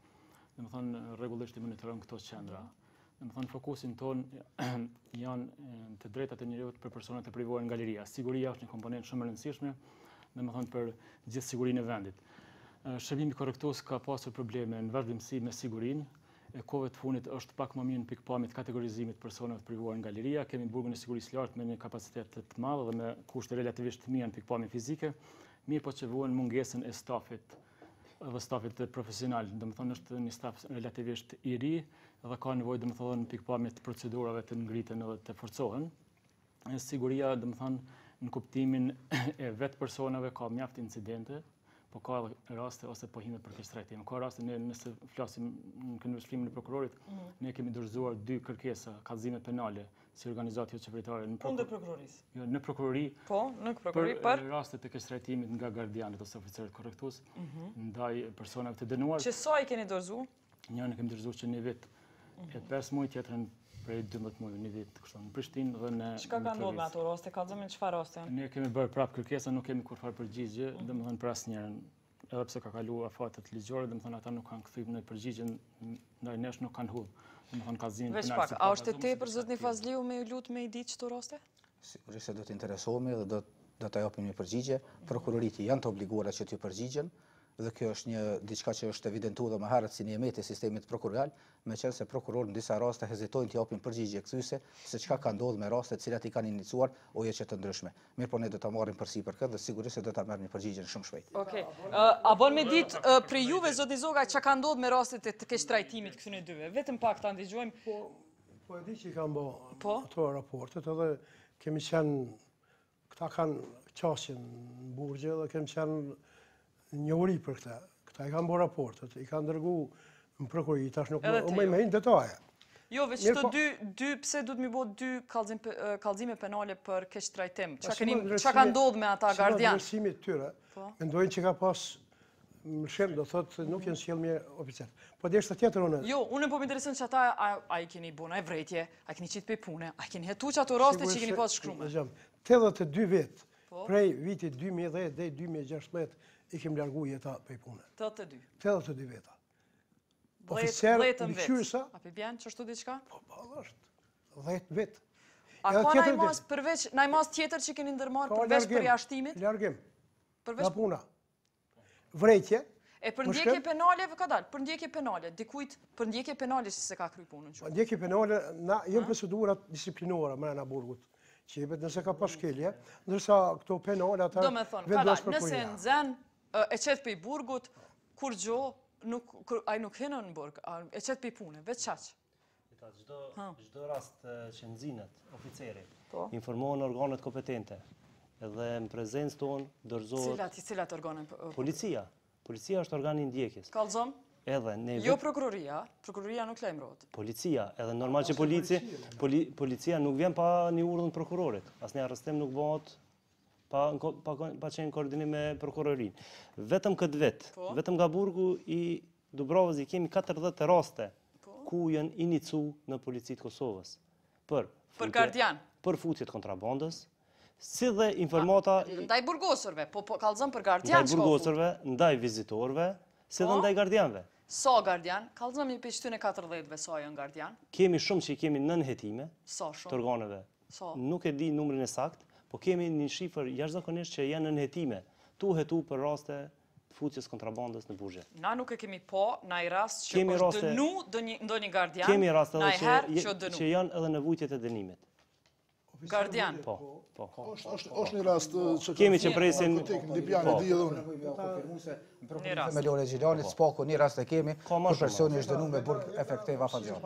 dhe më thonë, regullisht i monitoron këto qendra. Më thonë, fokusin tonë janë të drejtat e njeriut për personat e privuar nga liria. Siguria është një komponent shumë rëndësishme, dhe më thonë, për gjithë sigurinë e vendit. Shërbimi korrektues ka pasur probleme në vazhdimsi me sigurinë. E kohëve të fundit është pak më mirë në pikpamjet kategorizimit personat e privuar nga liria. Kemi burgun e sigurisë lartë me një kapacitet të madhe dhe me kushte relativisht të mira në pikpamje fizike, mirë po që vuan mungesën e stafit dhe stafit profesional, dhe më thonë është një staf relativisht i ri dhe ka nevoj, dhe më thonë, në pikpamit procedurave të ngritën edhe të forcohen. Siguria, dhe më thonë, në kuptimin e vetë personave ka mjaft incidente, po ka raste ose pohimet për kështrajtim. Ka raste, nëse flasim në këndvështrimin e prokurorit, ne kemi dorëzuar dy kërkesa, kallëzimet penale, si organizatio qeveritare në prokurori, për rastet e kështrajtimit nga gardianit ose oficerët korrektus, ndaj personave të dënuar. Që sa i keni dorëzu? Njërën e kemi dorëzu që një vit e 5 muaj, tjetërën prej 12 muaj, një vit kështu në Prishtinë dhe në... Që ka ndonë me ato raste? Ka zëmin qëfar raste? Ne kemi bërë prapë kërkesa, nuk kemi kurfar përgjigje, dhe më thënë për asë njërën. Edhe pëse ka kalu afatet ligjore, dhe më thënë ata nuk kanë këthyp në përgjigje, ndaj nesh nuk kanë hudhë. Vesh pak, a është të te për zotni Fazliu me lutë me i ditë qëto raste? Sigurisht se do të interesohemi dhe do të japim një përgjigje. Prokuroriti janë të obliguara që t'ju përgjigjen dhe kjo është një diçka që është evidentu dhe më herët si një emet e sistemit prokurial, me qenë se prokuror në disa raste hezitojnë të japim përgjigje këthyse se qka ka ndodhë me raste cilat i kanë inicuar oje që të ndryshme. Mirë po ne do të marim përsi për këtë dhe sigurisht se do të marim një përgjigjen shumë shpejt. A bon me ditë për juve, zotni Zogaj, që ka ndodhë me raste të kështrajtimit këthyne dyve? Vetëm pak të andigjojmë. Po e di që i kam bo ato raportet edhe kemi qenë, këta kanë qashin në burgje dhe kemi qenë një uri për këta. Këta i kanë bo raportet, i kanë dërgu në prokurori, tash nuk me mejnë detaje. Jo, veç të dy, pse du të mi bo dy kallëzime penale për kështrajtim? Qa ka ndodhë me ata gardian? Si më ndërësimit tyre, mendojnë që ka pas më shemë, do thotë, nuk jenë s'jelë mje oficet. Po dhe është të tjetër unë... Jo, unë po më interesën që ata, a i keni bona e vrejtje, a i keni qitë pe pune, a i keni hetu që ato raste që i keni pas shkrume. 82 vetë, prej vitit 2010 dhe 2016, i kemi largu jeta pe pune. 82 veta. Oficer, në qyrësa... A pe bjanë, që është të diqka? Po, balë është. 10 vetë. A ka najmas tjetër që keni ndërmarë përveç për jashtimit? Largim. Vrejtje. E përndjekje penale vë ka dalë, përndjekje penale, dikujt përndjekje penale si se ka kry punën që? Përndjekje penale, na jem procedurat disiplinora mërëna burgut, që jepet nëse ka pashkelje, nërsa këto penale ata vendos për përja. Do me thonë, ka da, nëse në zen, e qëtë për i burgut, kur gjo, a i nuk hinë në burg, e qëtë për i punë, vetë qaqë. Gjdo rast që nëzinët, oficeri, informohen organet kompetente, edhe në prezencë tonë dërzohet... Cilat organë? Policia. Policia është organi ndjekjes. Kalëzëm? Jo prokuroria, prokuroria nuk lajmërohet. Policia, edhe normal që policia nuk vjen pa një urdhër prokurorit. Asnjë arrestim nuk bëhet pa qenë në koordinim me prokurorinë. Vetëm këtë vit, vetëm nga Burgu i Dubrovës i kemi 40 raste ku janë iniciuar në policinë e Kosovës për kardian, për futje të kontrabandës, si dhe informata ndaj burgosorëve, po kallëzon për kardian, ndaj burgosorëve, ndaj vizitorëve, si dhe ndaj gardianëve. Sa gardian? Kalëzëm një për qëtyn e 40-ve sa janë gardian? Kemi shumë që i kemi nën hetime të organeve. Nuk e di numrin e sakt, po kemi një shifër jashtëzakonisht që janë nën hetime, tu hetu për raste futjes kontrabandës në Burgje. Na nuk e kemi po, na i rast që është dënu ndonjë gardian, na i herë që dënu. Që janë edhe në vujtjet e dënimit. Gardian? Po. Oshtë një rast që kemi që presin... Lipjani, di edhe unë. Një rast. Me Lore Gjilanit, Spako, një rast e kemi, për personi është dënu me burg efektiv afazion.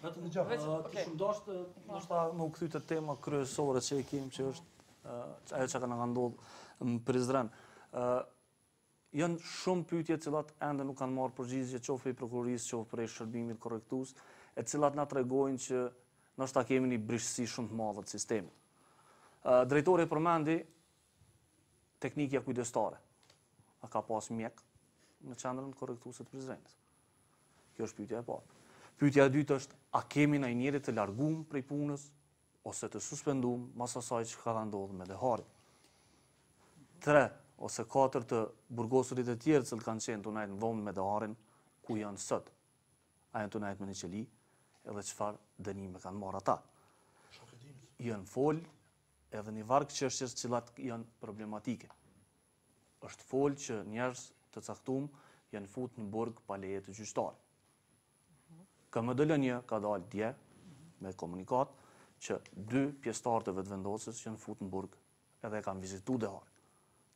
Të shumë dashtë, nështë nuk këtyte tema kryesore që e kemi që është ajo që ka nga ndodhë në Prizren. Janë shumë pytje cilat ende nuk kanë marë përgjizje qofë i prokurorisë, qofë prej shërbimit korrektus, e cilat nga të regojnë që nështë ta kemi një brishësi shumë të madhe të sistemi. Drejtori e përmendi teknikja kujdestare. A ka pas mjek në qendrën korrektuese të Prizrenit. Kjo është pyetja e parë. Pyetja e dytë është, a kemi ndonjë njeri të larguar prej punës ose të suspenduar mbas asaj që ka ndodhur me Dehari. 3 ose 4 të burgosurit e tjerë që kanë qenë të ndajnë vonë me Deharin, ku janë sot? A janë të ndajnë me një qeli? Edhe qëfar dënime kanë marë ata. Jënë folë edhe një varkë qështjes cilat jënë problematike. Êshtë folë që njerës të caktum jënë futë në burg pa leje të gjyqtare. KMDL-ja ka dalë dje me komunikat që 2 pjesëtarë të vetëvendosës jënë futë në burg edhe kanë vizitu Deharin.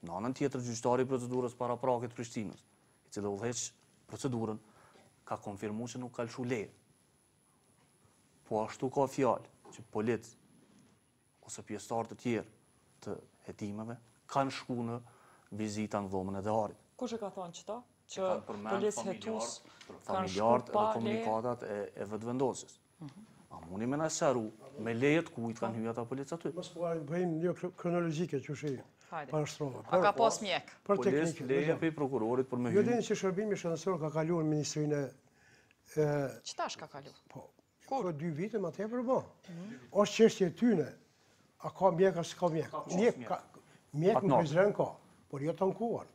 Në anën tjetër gjyqtari procedurës para prakit Prishtinës, i cilë udhëheq procedurën, ka konfirmu që nuk ka lëshu leje. Po ashtu ka fjallë që policë ose pjesëtarë të tjerë të hetimeve kanë shku në vizita në dhomën e Deharit. Kushe ka thonë qëta? Që policë hetus kanë shku pa leje? Komunikatat e vetëvendosjes. A muni me nëseru me lejet kujtë kanë hyja ta policë aty. Mësë po arim bëjmë një kronologike që shë i parashtrova. A ka pas mjek? Policë leje për prokurorit për me hyjë. Jo din që shërbimi shëndësor ka kaluar në Ministrinë e... Qëtash ka kaluar? Kërë 2 vite më të e përba. Oshtë qështje tyne, a ka mjek, a s'ka mjek. Mjek në Prizren ka, por jo të nkuar.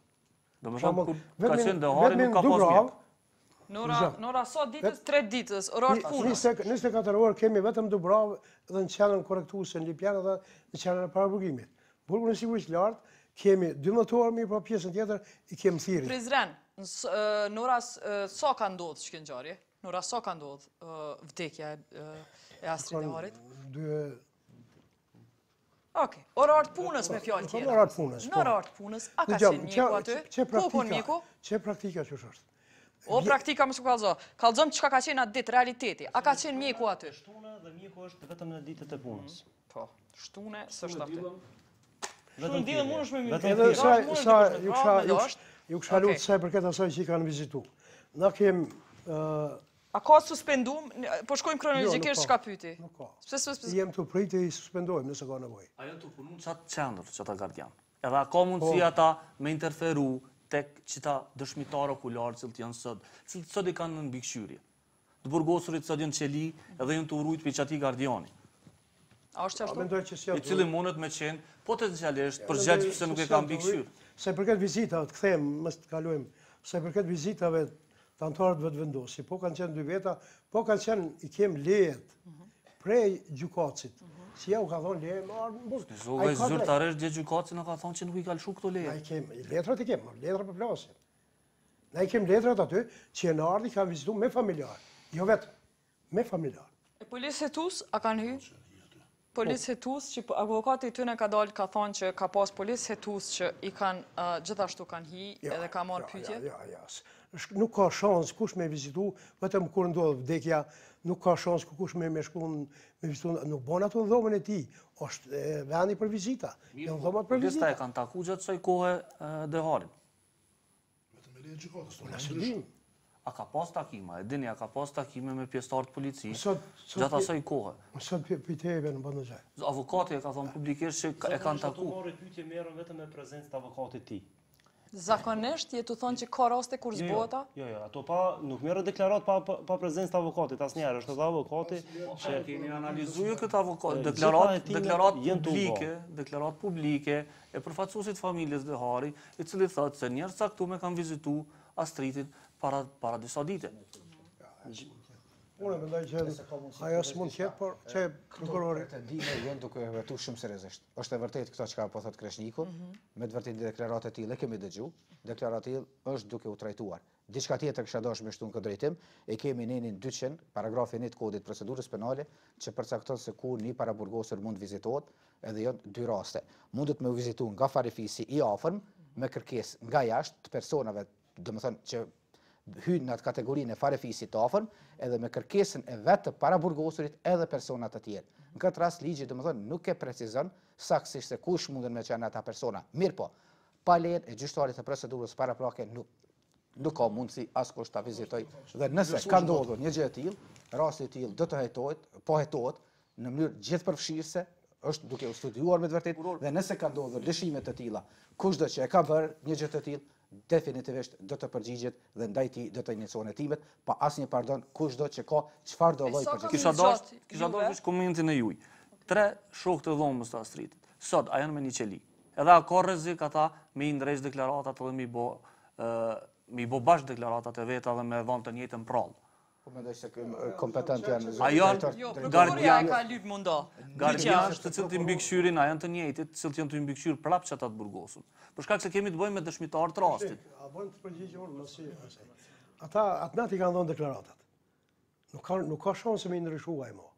Dhe më shumë, ka qenë Dehari nuk ka pas mjek. Nora, sot ditës, 3 ditës, orar të punës. 24 orë kemi vetëm Dubravë dhe në qenën korrektuese në Lipjana dhe në qenën e paraburgimit. Burgu në sigurisht lartë, kemi 12 orë, mi pra pjesën tjetër, i kemë thiri. Prizren, Nora, sa ka ndodhë shkëngjari? Nora, sa ka ndodhë vdekja e Asrit Deharit? Oke, orar të punës me fjallë tjera. Orar të punës. Në orar të punës, a ka qenë mjeku aty? Ku kon mjeku? Që praktika që është? O, praktika më së kalzo. Kalzëm që ka qenë atë ditë, realiteti. A ka qenë mjeku aty? Shtune dhe mjeku është vetëm në ditët e punës. Po, shtune së shtafte. Shtune dhe mund është me mjeku. Edhe ju kësha lutë se përket asaj që i kanë vizitu. Në kemë... A ka suspendum? Po shkojmë kronologikisht që ka pyti. Nuk ka. Jem të prejtë i suspendojmë nëse ka nëvoj. A janë të punun që atë qendrë që ata gardianë. Edhe ka mundësi ata me interferu tek qita dëshmitar okularë cilët janë sëtë. Cilët sëtë i kanë në nënbikëshyrje. Të burgosurit sëtë janë qeli edhe janë të urujtë për që ati gardiani. A është qashtu? I cili mundet me qenë potencialisht përgjegj përse nuk e kanë bikëshyrë. Se përket vizitat, këthejmë, të antarët vetëvendosi, po kanë qenë 2 veta, po kanë qenë i kemë lejet prej gjukacit. Si ja u ka thonë leje marë në burgë. Zove zyrtaresh dhe gjukacit në ka thonë që nuk i kalëshu këto leje. Na i kemë, letrat i kemë, letra për plasin. Na i kemë letrat aty që e në ardhi ka vizitu me familjarë, jo vetë, me familjarë. E polisë hetus, a kanë hy? Polisë hetus që avokati të në ka dalë ka thonë që ka pas polisë hetus që i kanë gjithashtu kanë hy edhe ka marë pytjet? Nuk ka shansë kush me vizitu, vetëm kur ndodhë vdekja, nuk ka shansë kush me shku me vizitu, nuk bon ato në dhomën e ti, është vendi për vizita, në dhomët për vizita. Përgjista e kanë taku gjatë saj kohë Deharin. Vetëm e leje gjykatës. Unë asë dim. a ka pas takime, e dini, a ka pas takime me pjesëtar të policisë gjatë asaj kohe. Sot piteve në Bandëgjaj. Avokati e ka thonë publikisht që e kanë taku. Sot në marrë pyetje merren vetëm me prezencë të avokatit të tij. Zakonisht je tu thonë që ka raste kur zbota? Jo, jo, ato pa nuk merret deklarat pa prezencë të avokatit asnjëherë, është avokati që keni analizuar këtë avokat, deklarat publike e përfaqësuesit familjes Dehari, I cili thotë se njerëz saktu më kanë vizituar Astritin para disa ditë. Unë mendoj që ajo s'mund të jetë, por që prokurorit e dime janë duke e vetuar shumë seriozisht. Është e vërtetë këto çka po thot Kreshniku, me të vërtetë deklaratat e tij e kemi dëgjuar, deklaratat e tij është duke u trajtuar. Diçka tjetër kisha dashur me shtun këtë drejtim, e kemi në nenin 200, paragrafin 1 të kodit procedurës penale, që përcakton se kur një paraburgosur mund vizitohet, edhe janë dy raste. Mundet me u vizituar nga farefisi I afërm me kërkesë nga jashtë të personave, domethënë që hynë në atë kategorinë e farefisit të afërm edhe me kërkesën e vetë para burgosurit edhe personat të tjerë. Në këtë rast, ligji domethënë nuk e precizon saktësisht se kush mundën me qenë ata persona. Mirë po, pa lejen e gjyqtarit të procedurës paraprake nuk ka mundësi askush ta vizitojë. Dhe nëse ka ndodhur një gjë e tillë, rasti I tillë do të hetohet në mënyrë gjithëpërfshirëse, është duke u studiuar me të vërtetë, dhe nëse ka ndodhur lëshime të tilla, kushdo që e ka bërë një gjë të tillë definitivisht do të përgjigjet dhe ndaj tij do të iniciojnë hetimet pa asnjë pardon kushdo që ka çfarë do lloj përgjigje. Kisha dorë vetë komentin e juaj. Tre shokët e dhomës të Astritit. Sot a janë me një qeli. Edhe a ka rrezik ata me I ndresh deklaratat dhe mi bo bash deklaratat e veta dhe me dhënë të njëjtën prall. Po mendoj se kompetent janë. A janë gardian ka lyp mundo. Gardian të cilët I mbikëqyrin, a janë të njëjtit, të cilët janë të mbikëqyr prapë çata të burgosun. Për shkak se kemi të bëjmë me dëshmitar të rastit. A bën të përgjigjur mësi asaj. Ata atnati kanë dhënë deklaratat. Nuk ka shanse me ndryshuaj më.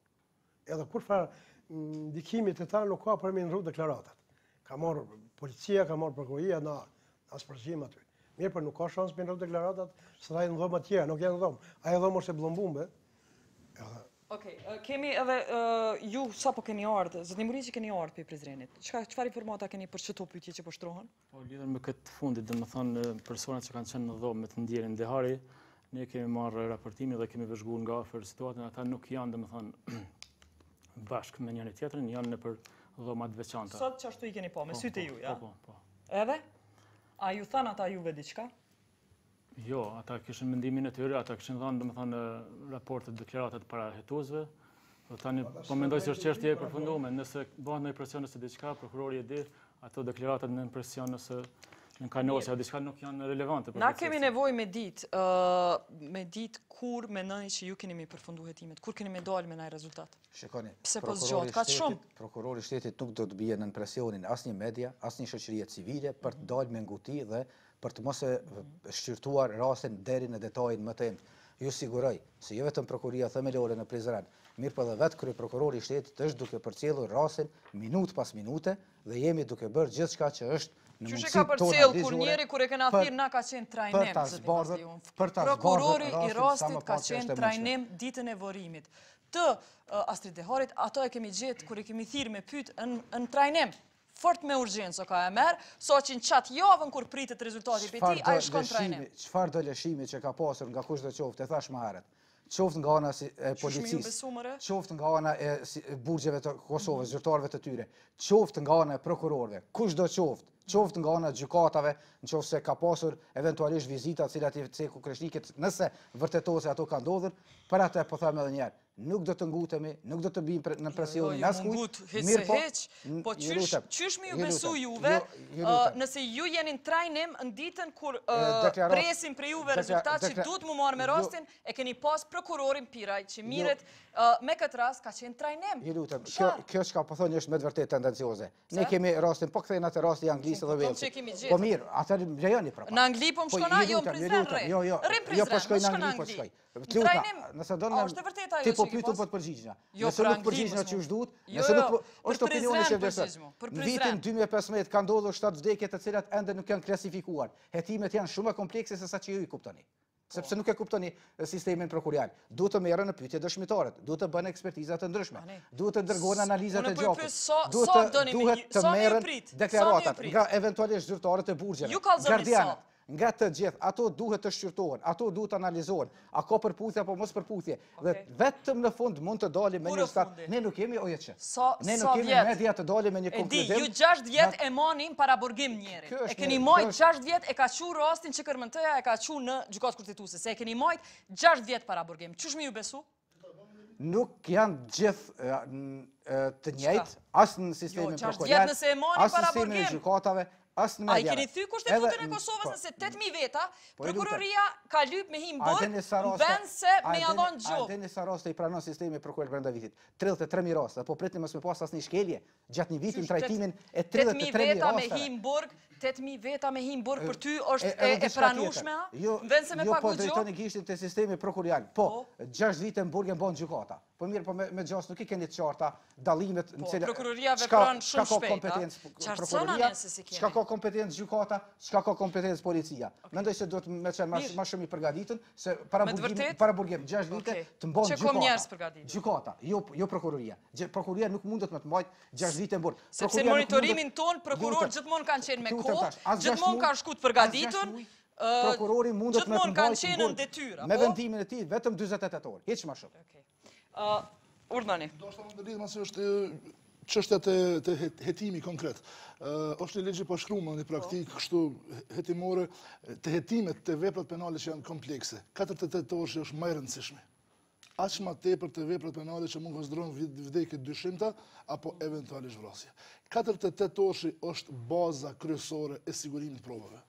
Edhe kur far ndikimit të ta nuk ka për me ndryshuar deklaratat. Ka marr policia, ka marr prokuroria na as përgjigjem aty. Mirë, për nuk ka shansë për në deklaratat, së ta e në dhëmë atjera, nuk janë dhëmë. A e dhëmë është e blëmbumbe. Okej, kemi edhe ju, sa po keni ardhë, Zotni Muriqi keni ardhë për I Prizrenit. Qëfar informata keni për qëto pyetje që po shtrohen? Po, lidhur me këtë fundit, dhe me thonë, personat që kanë qenë në dhëmë me të ndjerën Dehari, ne kemi marrë raportimi dhe kemi vëzhguar nga afër situatën, ata nuk janë, dhe me thonë, bashkë me njëri tjetrin, janë në për dhëmat veçanta. Sot që ashtu I keni po, me sytë ju, ja? Edhe? A ju thanë ata juve diçka? Jo, ata kishin mendimin e tyre, ata kishin dhënë, domethënë, raportet, deklaratat para hetuesve. Tani po mendoj se është çështje e përfunduar, nëse bëhet ndonjë presion ose diçka, prokurori e di, ato deklaratat në presion ose në kanonse apo diçka nuk janë relevante. Na kemi nevojë me ditë kur mendoni që ju keni më përfunduar hetimet, kur keni më dalë me ndaj rezultat. Shikoni, prokurori I shtetit nuk do të bie nën presionin asnjë media, asnjë shoqërie civile për të dalë me nguti dhe për të mos e shqyrtuar rastin deri në detajin më të imi. Ju siguroj se jo vetëm prokuria themelore në Prizren, mirë po dhe vetë kryeprokurori I shtetit është duke përcjellur rastin minutë pas minute dhe jemi duke bërë gjithçka që është Qështë ka përcjell kur njeri kur e këna thirë na ka qenë trajnem, prokurori I rastit ka qenë trajnem ditën e vorimit. Të Astrid Deharit, ato e kemi gjetë kur e kemi thirë me pytë në trajnem, fort me urgjencë o ka e merë, so që në qatë javën kur pritet rezultati për ti, a e shkon trajnem. Qëfar do lëshimi që ka pasur nga kush dhe qoftë, e thash më herët. Qoftë nga ana e policisë, qoftë nga ana e burgjeve të Kosovës, zyrtarëve të tyre, qoftë nga ana e prokurorëve, kushdo qoftë nga ana e gjykatave, nëse ka pasur eventualisht vizita të cilat I ceku Kreshnikit, nëse vërtetohet se ato kanë ndodhur, për atë po them edhe një herë, nuk do të ngutemi, nuk do të bëjmë në presionin askujt. Mirë po, po çysh më ju besu juve, nëse ju jeni në trajnim në ditën kur presin për juve rezultat që duhet mu marrë me rastin, e keni pas prokurorin Piraj që miret me këtë rast ka qenë trajnim. Ju lutem, kjo që ka po thoni është me të vërtetë tendencioze. Ne kemi rastin, po kthejnë atë rasti I Anglisë dhe Velsit. Po mirë, atë lejoni prapa. Në Angli po më shkona, jo në Prizren re. Jo, po shkoj në Angli, po shkoj. Tluta, pytu për të përgjigjna. Nëse nuk përgjigjna që është duhet, nëse nuk është opinioni që vërësën. Në vitin 2015 ka ndodhur 7 vdekje të cilat ende nuk janë klasifikuar. Hetimet janë shumë komplekse se sa që ju I kuptoni. Sepse nuk e kuptoni sistemin prokurial. Duhet të merren në pyetje dëshmitarët, duhet të bëhen ekspertizat të ndryshme, duhet të dërgohen analizat e gjakut, duhet të merren deklaratat nga eventualisht zyrtarët e burgjeve, gardianët, nga të gjithë, ato duhet të shqyrtohen, ato duhet të analizohen, a ka përputhje apo mos përputhje, dhe vetëm në fund mund të dalim me një stat, ne nuk kemi OJC, ne nuk kemi media të dalim me një konkludim. E di, ju 6 vjet e manim para burgim njëri, e keni majt 6 vjet e ka qu rastin që QKRMT-ja e ka qu në gjykatë konstituese, se e keni majt 6 vjet para burgim, çu shmi ju besu? Nuk janë gjithë të njëjtë, asë në sistemin prokurorial, asë në sistemin e gjykatave, asë në mediane. A i keni thy kushtetutën e Kosovës nëse 8.000 veta, prokuroria ka lyp me him bërë, në vend se me adhon gjovë. A deni sa raste i pranon sistemi prokurorial brenda vitit? 33.000 raste, po pritni mos me pas asë një shkelje, gjatë një vitin trajtimin e 33.000 rasteve. 8.000 veta me him burg për ty është e pranushme, vëndëse me pagu gjo? Jo, po drejtoni kishtin të sistemi prokurial, po, 6 vite më burg e mbonë gjukata. Po mirë, po me gjas nuk i keni të qarta dalimet në cilë... Po, prokuroria vepron shumë shpejta, qartësona nëse si keni. Qka ka kompetencë gjukata, qka ka kompetencë policia. Mendoj se do të me qenë ma shumë i përgaditën, se para burgim 6 vite të mbonë gjukata. Jo prokuroria. Prokuroria nuk mundet me të mbajt gjithmonë kanë shku të përgaditun, gjithmonë kanë qenë në detyra. Me vendimin e ti, vetëm 28 orë, heq ma shumë. Urdhani. Do është të më ndërlidhë masë është qështet e hetimi konkret. Oshtë një legje pashkrumë në praktikë kështu hetimore, të hetimet të veprat penale që janë komplekse. 48 orë që është majë rëndësishme. Aqë ma te për të veprat penale që mund konsideronë vdekje dyshimta apo eventualisht vrasje. 48 orë është baza kryesore e sigurimit provave.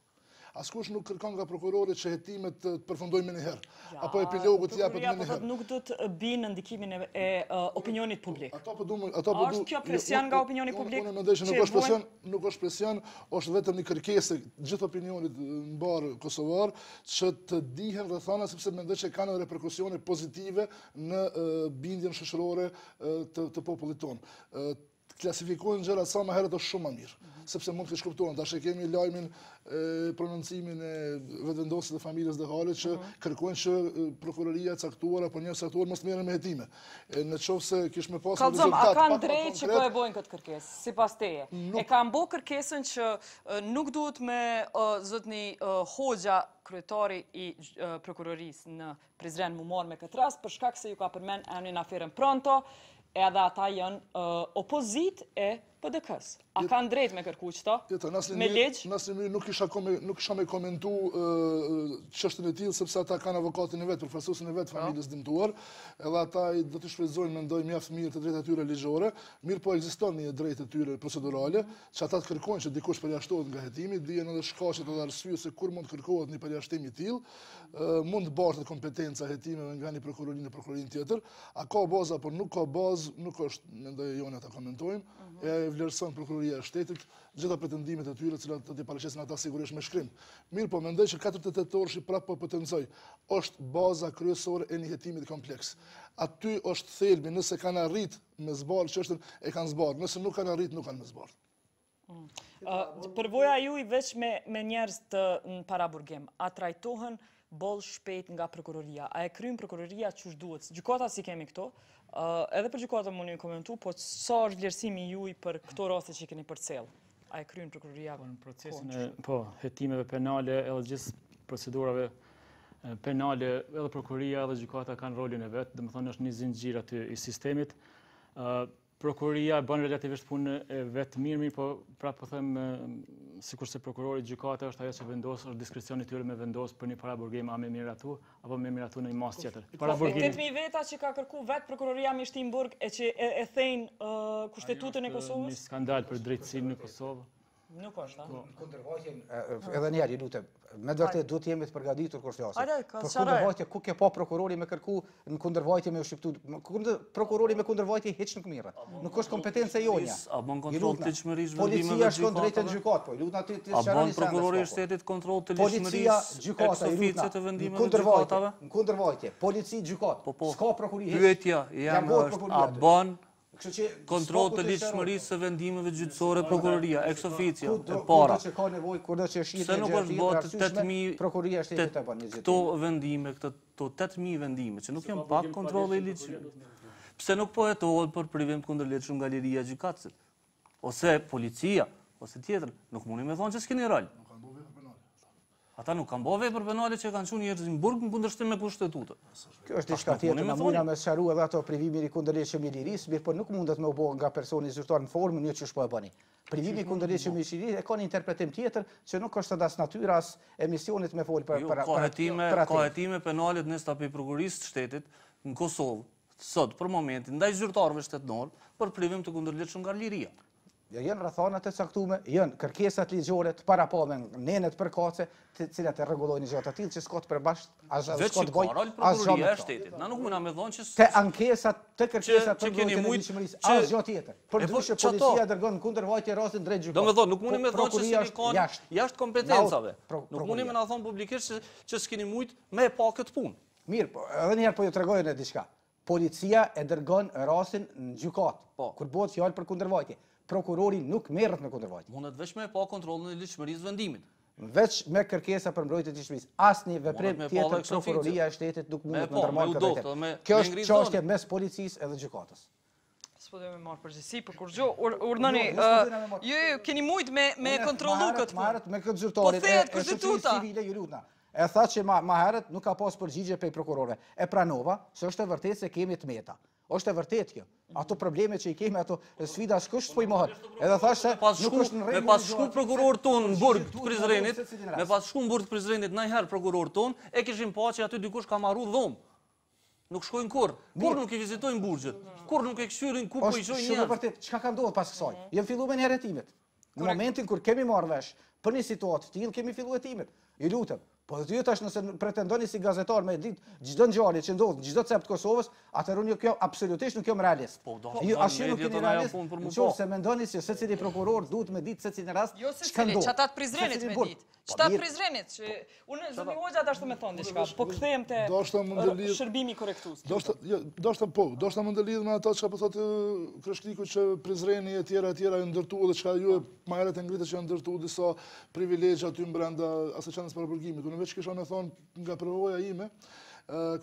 Askush nuk kërkon nga prokurorit që hetimet të përfundojnë me njëherë, apo epilogut të japet me njëherë. Prokuroria nuk do të binë në ndikimin e opinionit publik. A është kjo presion nga opinionit publik? Nuk është presion, është vetëm një kërkesë gjithë opinionit në barë kosovar që të dihen rrethana, sepse mendoj që kanë reperkusione pozitive në bindjen shoqërore të popullit tonë. Klasifikojnë gjërat sa më herët është shumë më mirë, sepse mund të shkuptohen. Ta shë kemi lajmin, prononcimin e vetëvendosit dhe familjes Dehari që kërkojnë që prokuroria caktuar apo një caktuar mos merren me hetime. Në qovë se kishë me pasë rezultat... Kallzom, a kanë drejt që po e bojnë këtë kërkesë, si pas teje? E kanë bo kërkesën që nuk duhet me zotni Hoxha, kryetari i prokurorisë në Prizren mu morë me këtë rast, përshkak se ju ka përmen emnin aferën pronto, edhe ata janë opozit e PDK-s. A kanë drejt me kërku qëta? Me legjë? Nësë një mirë nuk isha me komentu qështën e tjilë, sepse ata kanë avokatin e vetë, përfaqësuesin e vetë familjes dëmtuar, edhe ata do të shfrytëzojnë, mendoj, mjaft mirë të drejtat e tyre ligjore, mirë po ekziston një drejtë e tyre procedurale, që ata të kërkojnë që dikush përjashtohet nga hetimi, dihen edhe shkaqet edhe arsye se kur mund kërkohet një përjashtim i tillë, mund të bartet kompetenca hetimeve nga një prokurori në prokurorin tjetër, a ka bazë apo nuk ka bazë, nuk është, mendoj jona ta komentojmë, e vlerëson prokuroria e shtetit gjitha pretendimet e tyre cilat të paraqesin ata sigurisht me shkrim. Mirë po, mendoj që 48 orë që prapë po potencoj është baza kryesore e një hetimit kompleks. Aty është thelbi, nëse kanë arrit me zbarë çështën e kanë zbarë, nëse nuk kanë arrit nuk kanë me zbarë. Përvoja ju i veç me njerëz të paraburgim, a trajtohen bol shpejt nga prokuroria? A e kryen prokuroria çu duhet? Gjykata si kemi këto? Edhe për gjykatën më një komentu, po sa është vlerësimi juj për këto raste që i keni përcjell? A e kryen prokuroria? Po, në procesin e hetimeve penale, edhe gjithë procedurave penale, edhe prokuroria edhe gjykata kanë rolin e vetë, dhe më thonë është një zinxhir aty i sistemit. Prokuroria bën relativisht punë e vetë mirë, po prapë po them, sikur se prokurori gjykata është ajo që vendos, është diskrecioni tyre me vendos për një paraburgim a me miratu, apo me miratu në një masë tjetër. 8.000 veta që ka kërku vetë prokuroria me Shtimburg e që e thejnë kushtetutën e Kosovës? Ajo është një skandal për drejtësinë në Kosovë. Nuk është, da? Kundërvajtjen, edhe njerë, i lutem, me dërte duhet jemi të përgaditur kështë jasë. Për kundërvajtje, ku ke pa prokurori me kërku në kundërvajtje me u shqiptu? Prokurori me kundërvajtje heq nuk mirët. Nuk është kompetencë e jonja. A bon kontrol të liqëmërish vëndime dhe gjykata? Policia shkon drejtë në gjykatë, po, i lutna të sërani sëndës. A bon prokurori e shtetit kontrol të liqëmërish ex kontrol të ligjshmërisë së vendimeve gjyqësore prokuroria, ex officio, e para. Se nuk është botë 8.000 këto vendime, këto 8.000 vendime, që nuk janë pak kontrol e ligjshmërisë. Pse nuk po hetohet për privim të kundërligjshëm nga liria gjykatësit? Ose policia, ose tjetër, nuk mundi me thonë që s'keni rol. Ata nuk kanë bërë vepër penale që kanë çuar njerëz në burg në kundërshtim me kushtetutën. Kjo është diçka tjetër, na mundna me sqaruar edhe ato privimi i kundërshtim i lirisë, mirë po nuk mundet me u bë nga personi zyrtar në formën që ç'po e bani. Privimi i kundërshtim i lirisë e ka një interpretim tjetër që nuk është as natyra as emisionit me fol për kohetime penale në stafin prokurorisë të shtetit në Kosovë. Sot për momentin ndaj zyrtarëve shtetëror për privim të kundërshtim nga liria. Janë rrethanat e caktuara, janë kërkesat ligjore të parapamën, nenet përkatëse, të cilat e rregullojnë gjëra të tillë që s'ka të përbashkët, as s'ka të bëjë as me shtetin. Na nuk mund më thonë që te ankesat, te kërkesat të ligjshmërisë, asgjë tjetër. Përndryshe policia dërgon kundërvajtje rastin drejt gjyqit. Domethënë nuk mund më thonë se kanë jashtë kompetencave. Nuk mund më na thonë publikisht që s'keni mujt më e pa këtë punë. Mirë, po edhe një herë po ju tregoj edhe diçka. Policia e dërgon rastin në gjykat, kur bëhet fjalë për kundërvajtje. Prokurori nuk merret me kundërvajtje. Mundet veç me pa kontrollin e ligjshmërisë vendimit. Veç me kërkesa për mbrojtje të ligjshmërisë. Asnjë veprim tjetër prokuroria e shtetit nuk mund të ndërmarrë këtë. Kjo është çështje mes policisë edhe gjykatës. S'po do më marr përgjegjësi për kurrë. Urdhëni, ju keni mujt me kontrollu këtë. Marrët me këtë zyrtarin e Shoqërisë Civile Jurutna. E tha që më herët nuk ka pas përgjigje prej prokurorëve. E pranova se është e vërtetë se kemi tmeta. Është e vërtet kjo. Ato probleme që I kemi, ato sfida s'kush s'po I mohet. Edhe thashë se nuk është në rregull. Me pas shku prokuror ton në burg të Prizrenit, me pas shku në burg të Prizrenit ndonjëherë prokuror ton, e kishin pa që aty dikush ka marru dhomë. Nuk shkojnë kurrë. Kurrë nuk I vizitojnë burgjet. Kurrë nuk e kthyrin ku po I shojnë njerëz. Është shumë e vërtet. Çka ka ndodhur pas kësaj? Jem filluar me heretimet. Në momentin kur kemi marrë vesh për një situatë të tillë, kemi filluar hetimet. Ju lutem. Po dhe ju tash nëse pretendoni si gazetar me ditë çdo ngjarje që ndodh në çdo cep të Kosovës, atëherë unë kjo absolutisht nuk jam realist. Ju ashtu nuk jeni realist. Nëse mendoni se secili prokuror duhet me ditë secilin rast, çka ndodh? Jo, çata të Prizrenit me ditë. Çata të Prizrenit që unë zoti Hoxha tash më thon diçka, po kthehem te shërbimi korrektues. Doshta po, doshta mund të lidh me ato çka po thotë Kreshniku që Prizreni etj janë ndërtuar dhe çka ju më herët e ngritët që janë ndërtuar disa privilegje aty brenda asaj çanës paraburgimit. Veç kisha në thonë nga përvoja ime,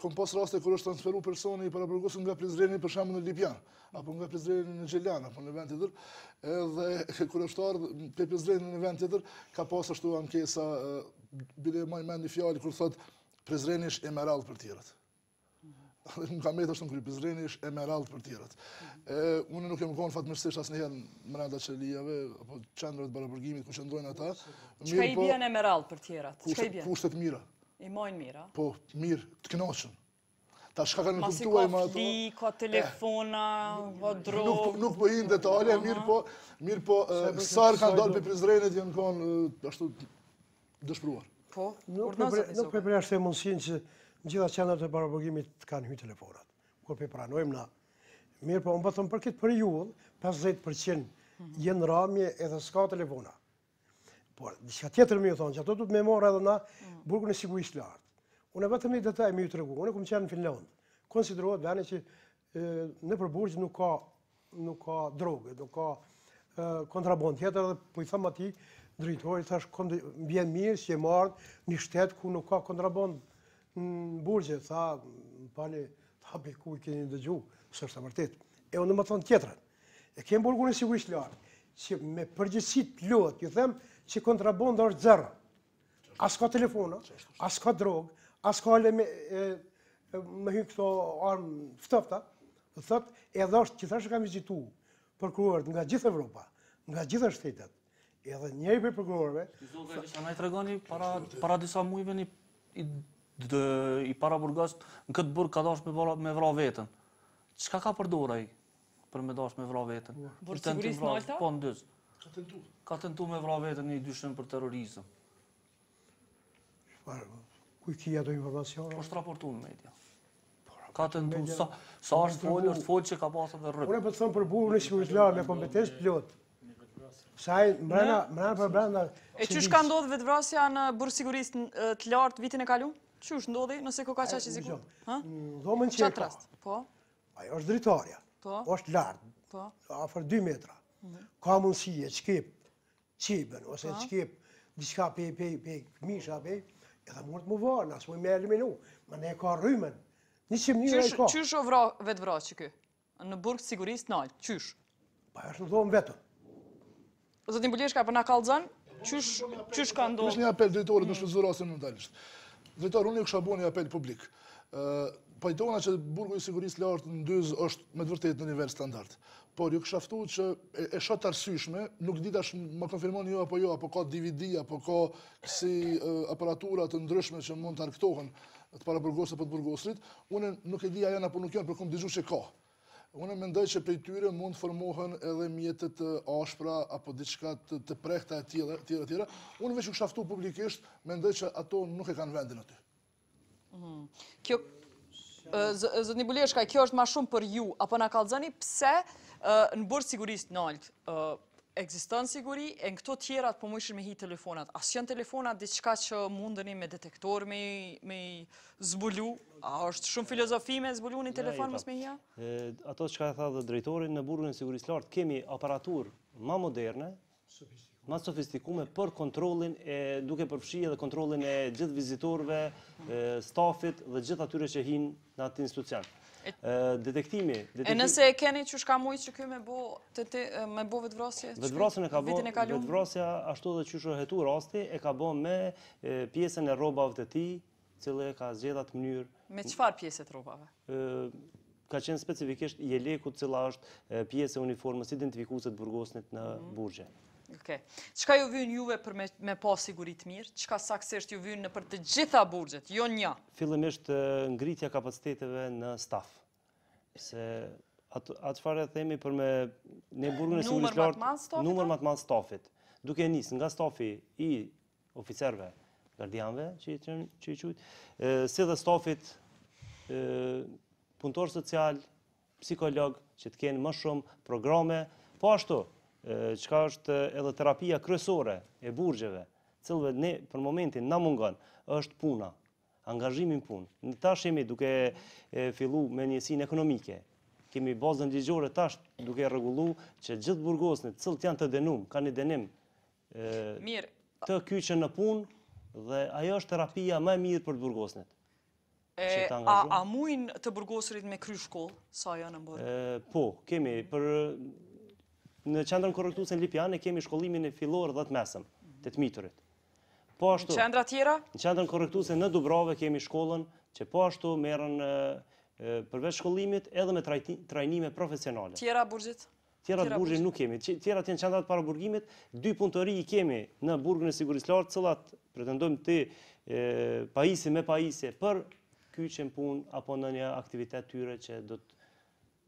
kom pas raste kër është transferu personi I paraburgosur nga Prizreni për shemë në Lipjan, apo nga Prizreni në Gjeljan, apo në vend tjetër, edhe kër është ardhë për Prizreni në vend tjetër, ka pas ashtu ankesa, bile e maj mendi fjali kër thotë Prizreni ish emerald për tjerët. Më ka metë është në kërë Prizreni ish emerald për tjerët. Unë nuk e më konë fatëmërstisht asë njëherë mëranda qëlijave, apo qendrëve të baraburgimit ku qëndrojnë ata. Qëka I bjen emerald për tjerët? Kushtet mira. I mojnë mira? Po, mirë, të kënoqën. Ta shka kanë kuptuaj ma ato... Masi ka fli, ka telefona, ka drogë... Nuk po I në detalje, mirë po, sarë kanë dalë për Prizrenit janë konë ashtu dëshpruar. Po, nuk përpreashtë e mundësin që... Në gjitha qendrat e paraburgimit kanë hyjë telefonat, kur për pranojmë na. Mirë, po më bëthëm për këtë periudhë, 50% jenë ramje edhe s'ka telefona. Por, diçka tjetër më ju thonë, që ato duhet me marrë edhe na burgun e sigurisë lartë. Unë vetëm një detaj më ju tregu, unë këmë qenë në Finland. Konsiderohet vende që në burg nuk ka droge, nuk ka kontraband tjetër, dhe po I thëmë ati drejtori, thash, mbjen mirë që e marrë një shtetë ku nuk ka kontraband. Në burgje, tha, në pani, tha, për ku I keni ndëgju, së është të vërtet. E unë më thonë tjetërën, e kemë burgun e sigurisht lartë, që me përgjësit lëtë, ju themë, që kontrabonda është zërë. As ka telefona, as ka drogë, as ka ale me hy këto armë ftofta, dhe thëtë, edhe është, që thashtë kam vizitu, përkurorët nga gjithë Evropa, nga gjithë shtetet, edhe njëri për përkurorëve... Zogaj, që në e tregoni para disa mujve një... I paraburgast në këtë burg ka dash me vra vetën. Qka ka përdora I për me dash me vra vetën? Burg sigurisë në alta? Po, ndës. Ka tentu? Ka tentu me vra vetën I dyshën për terrorizëm. Kuj kia do informaciona? Oshtë raportu në media. Ka tentu, sa është folë që ka pasë dhe rëpë. Une për të thëmë për burg në sigurisë me kompetencë pilotë. Sajnë, mërëna për brenda... E qështë ka ndodhë vetëvrasja në burg sigurisë të lartë vitin e kalu? Që është ndodhi nëse ko ka qa që zikur? Në dhomën që e ka. Ajo është dritarja, është lartë, afer 2 metra. Ka mundësie, qkip, qiben, ose qkip, diska pej, këmisha pej, edhe mund të më varë, nësë mund me eliminu. Më ne ka rrymen, një qim njëra I ka. Qysh o vetë vra që kë? Në burg sigurisë në altë, qysh? Pa, është në dhomën vetën. Zotin Buleshkaj, përna kalëzën? Qysh ka ndonë? Kështë një apel drejtorit në shpëzurasin në ndalisht. Drejtor, unë një kësha bo një apel publik. Pajtona që burgu i sigurisë lartë në dyz është me dëvërtet në nivel standart. Por ju këshaftu që e shëtë arsyshme, nuk ditash më konfirmon jo apo jo, apo ka DVD, apo ka si aparaturat të ndryshme që mund të arktohen të para burgosë e për të burgosrit, une nuk e dija janë apo nuk janë, për këmë digju që ka. Unë mendoj që prej tyre mund të formohen edhe mjetet ashpra apo diçka të prekta e tjera. Unë veç u shaftu publikisht, mendoj që ato nuk e kanë vendin aty. Zotni Buleshkaj, kjo është ma shumë për ju, apo në kalëzani pse në burë sigurisë nalt, ekziston siguri, e në këto tjerat po mëshin me hi telefonat. Asë janë telefonat diçka që mundeni me detektor, me zbulu? A është shumë filozofi me zbulu një telefon mës me hja? Ato që ka e tha dhe drejtorin, në burgun e sigurisë lartë kemi aparatur ma moderne, ma sofistikume për kontrolin, duke përfshirë dhe kontrolin e gjithë vizitorve, stafit dhe gjithë atyre që hinë në atë institucion. Detektimi... E nëse e keni që shka mujë që kjo me bo vetëvrasje? Vetëvrasja ashtu dhe që shëhetu rasti e ka bo me pjesën e robave të ti, cilë e ka zgjedhat mënyrë... Me qëfar pjeset robave? Ka qenë specifikisht jeleku cila është pjesë e uniformës identifikuset burgosnit në burgje. Qëka ju vynë juve për me pas sigurit mirë? Qëka saksesht ju vynë në për të gjitha burgjet, jo një? Fillimisht ngritja kapaciteteve në staf. Se atë farë e themi për me... Numër matman stafit? Numër matman stafit. Duke njësë nga stafi i oficerve, gardianve, që i qujtë, si dhe stafit, punëtor social, psikolog, që të kenë më shumë programe, po ashtu, që ka është edhe terapia kryesore e burgjeve, cilëve ne për momentin na mungon, është puna, angazhimin punë. Në tash jemi duke fillu me njësin ekonomike, kemi bazën ligjore tash duke regullu që gjithë burgosnit, cilët janë të denum, ka një denim të kyqen në punë, dhe ajo është terapia ma mirë për të burgosnit. A mujnë të burgosrit me kry shkollë, sa janë në bërë? Po, kemi. Në Qendrën Korrektuese në Lipjane kemi shkollimin e fillor dhe të mesëm, të të miturit. Në qendra tjera? Në Qendrën Korrektuese në Dubrave kemi shkollën që po ashtu merën përveç shkollimit edhe me trajnime profesionale. Tjera burgjit? Tjera të burgjit nuk kemi. Tjera të në qendrat para burgjimit, dy punëtori i kemi në burgën e sigurisë lartë, cilat pretendojmë të pajisi me pajisi për kyqen punë apo në një aktivitet tyre që do të...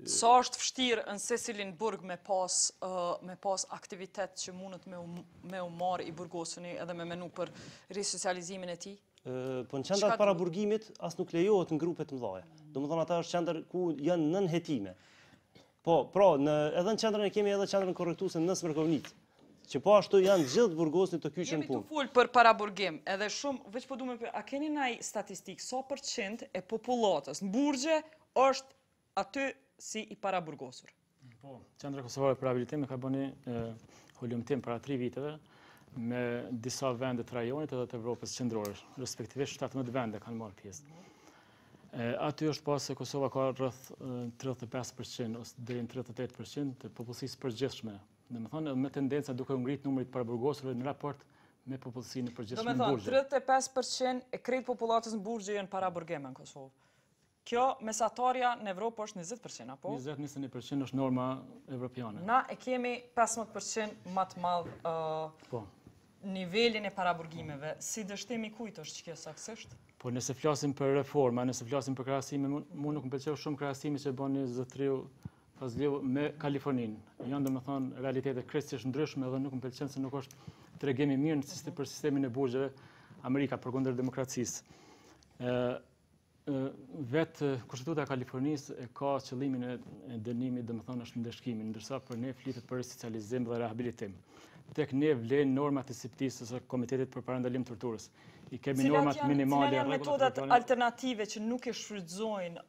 Sa është fështirë në Cecilin Burg me pas aktivitet që mundët me umarë i burgosëni edhe me menu për resocializimin e ti? Po në qendrat para burgimit, asë nuk lejohet në grupet mdhaja. Do më dhënë ata është qendrë ku janë nën hetime. Po, pra, edhe në qendrën e kemi edhe qendrën korrektuese në Smerkovnitë, që po ashtu janë gjithë burgosnit të kyqen punë. Jemi të full për paraburgim, edhe shumë, veç po dume për, a keni naj statistikë, so përqind e populatës në burgje është aty si i paraburgosur? Po, Qendra Kosovare e Rehabilitimit ka bëni hulumtim para 3 viteve me disa vende të rajonit edhe të Evropës qendrore, respektivisht 17 vende kanë marrë pjesë. Aty është pas se Kosova ka rrëth 35% ose deri në 38% të popullsisë përgjithshme. Dhe me thonë, me tendenca duke ngritë numërit paraburgosurve në raport me popullsinë përgjithshme në burgje. Dhe me thonë, 35% e krejt populatës në burgje janë paraburgeme në Kosovë. Kjo mesatarja në Evropë është 20%, apo? 20-21% është norma evropiane. Na e kemi 15% matë madhë nivelin e paraburgimeve. Si dështemi kujtë është që kjo saksisht? Po, nëse flasim për reforma, nëse flasim për krahasime, mu nuk më pëlqeu shumë krahasime që bëni Zotriu Fazliu me Kalifornin. Janë, do me thonë, realitete krejtësisht ndryshme edhe nuk më pëlqen se nuk është tregimi mirë në për sistemin e burgjeve Amerika përkundër demokracisë. Vetë Kushtetuta e Kalifornisë e ka qëllimin e dënimit, dhe më thonë është ndeshkimin, ndërsa për ne flitet për resocializim dhe rehabilitim. Tek ne vlen normat e CPT-së ose Komitetit për Parandalim të Torturës. I kemi normat minimale... Cilat janë metodat alternative që nuk e shfrytëzojnë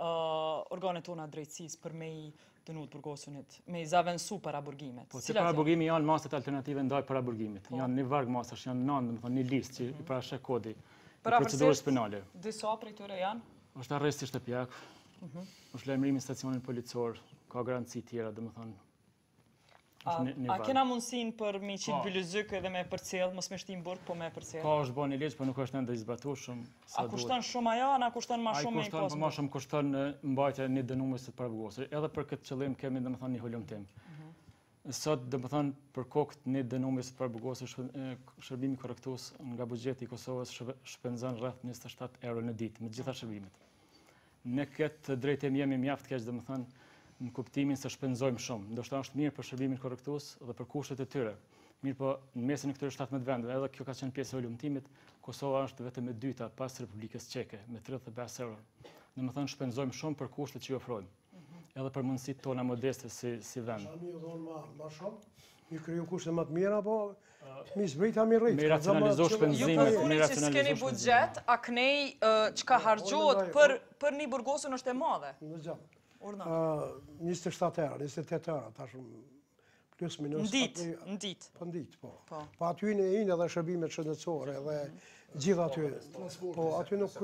organet tona drejtësisë për me i dënu të burgosunit, me i zavensu paraburgimet? Po, që paraburgimi janë masat alternative ndaj paraburgimit. Janë një varg masash, janë nandë, më thonë një listë që i parashë kodi i procedurës penale. Disa prej tyre janë? është arresti shtëpjak, është lajmërimi stacionin policor, ka garanci tjera, dhe më thonë. A kena mundësin për mi qitë bëllëzyk edhe me përcjellë, mos me shtim burg, po me përcjellë? Ka është bërë një leqë, po nuk është nënda i zbatushëm. A kushton shumë ajo, a kushton ma shumë me i posmë? A kushton, kushton mbajtja një dënumës të parvëgosë. Edhe për këtë qëllim kemi, dhe më thonë, një hulumtim. Sot, dhe më thonë, për kokt një dënumës të parvëgosë, shërbimi korrektues nga buxheti i Kosovës shpenzon rreth 27 euro në ditë, me gjitha shërbimet. Ne këtë drejtim jemi mjaft keq, dhe më thonë, në kuptimin se shpenzojmë shumë. Ndoshta është mirë për shërbimin korrektues dhe për kushtet e tyre. Mirë po, në mesin e këtyre 17 vendeve, edhe kjo ka qenë pjesë e hulumtimit, Kosova është vetëm e dyta pas Republikës Çeke, me 35 euro. Domethënë shpenzojmë shumë për kushtet që i ofrojmë. Edhe për mundësitë tona modeste si vend. Shami u dhonë më shumë, mi kriju kushte më të mira, po mi zbrita mi rritë. Mi racionalizosh shpenzimet, mi racionalizosh shpenzimet. Ju përfuni që s'keni buxhet, a knej çka harxhohet për një burgosun është e madhe. 27 euro, 28 euro, ta shumë plus minus... Në ditë? Në ditë, po. Po aty në inë edhe shërbimet shëndetësore dhe gjithë aty. Po aty nuk...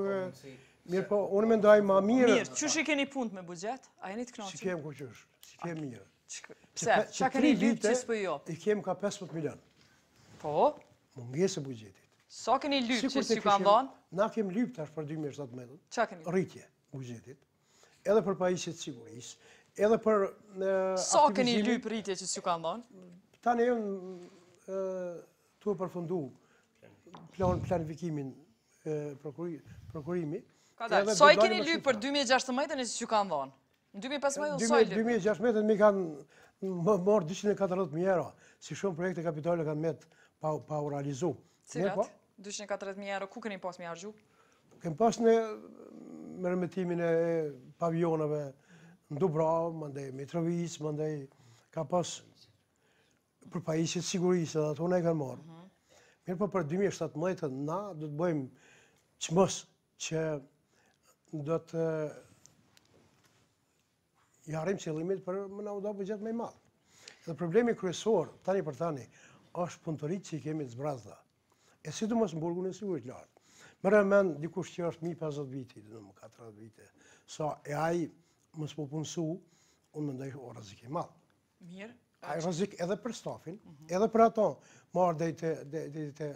Mirë po, unë mendoj ma mirë... Mirë, qështë i keni punt me buxhet? A jeni të knaqë? Si kemë ku qështë, si kemë mirë. Pse, që keni lypë që s'pë jo? I kemë ka 15 milion. Po? Mungesë buxhetit. Sa keni lypë që s'ju kanë dhanë? Na kemë lypë tash për 2017. Që keni? Rritje buxhetit. Edhe për pajisjet sigurisë, edhe për aktivizimin... Sa këni lypë rritje që s'ju ka ndonë? Ta në jënë të përfundu planifikimin prokurimi. Sa i këni lypë për 2016 e që s'ju ka ndonë? Në 2015 në sa i lypë? 2016 mi kanë morë 240.000 euro, si shumë projekte kapitale kanë metë pa u realizu. Cilat? 240.000 euro, ku këni pas mi argju? Këmë pas në mërëmetimin e pavionëve në Dubrovë, mëndej Mitrovic, mëndej ka pas përpajisjet sigurisë dhe ato ne kanë marë. Mirë për 2017, na do të bëjmë qëmës që do të jarim qëllimit për më në uda bëgjet me i madhë. Dhe problemi kryesor, tani për tani, është punëtorit që i kemi të zbrazda. E si të mësë në burgun e sigurit lartë. Mërë e menë dikush që është 1.50 viti, dhe nëmë 40 vite, sa e ajë mësë po punësu, unë mëndoj o rëzik e madhë. Mirë? Ajë rëzik edhe për stafin, edhe për ato, marë dhejtë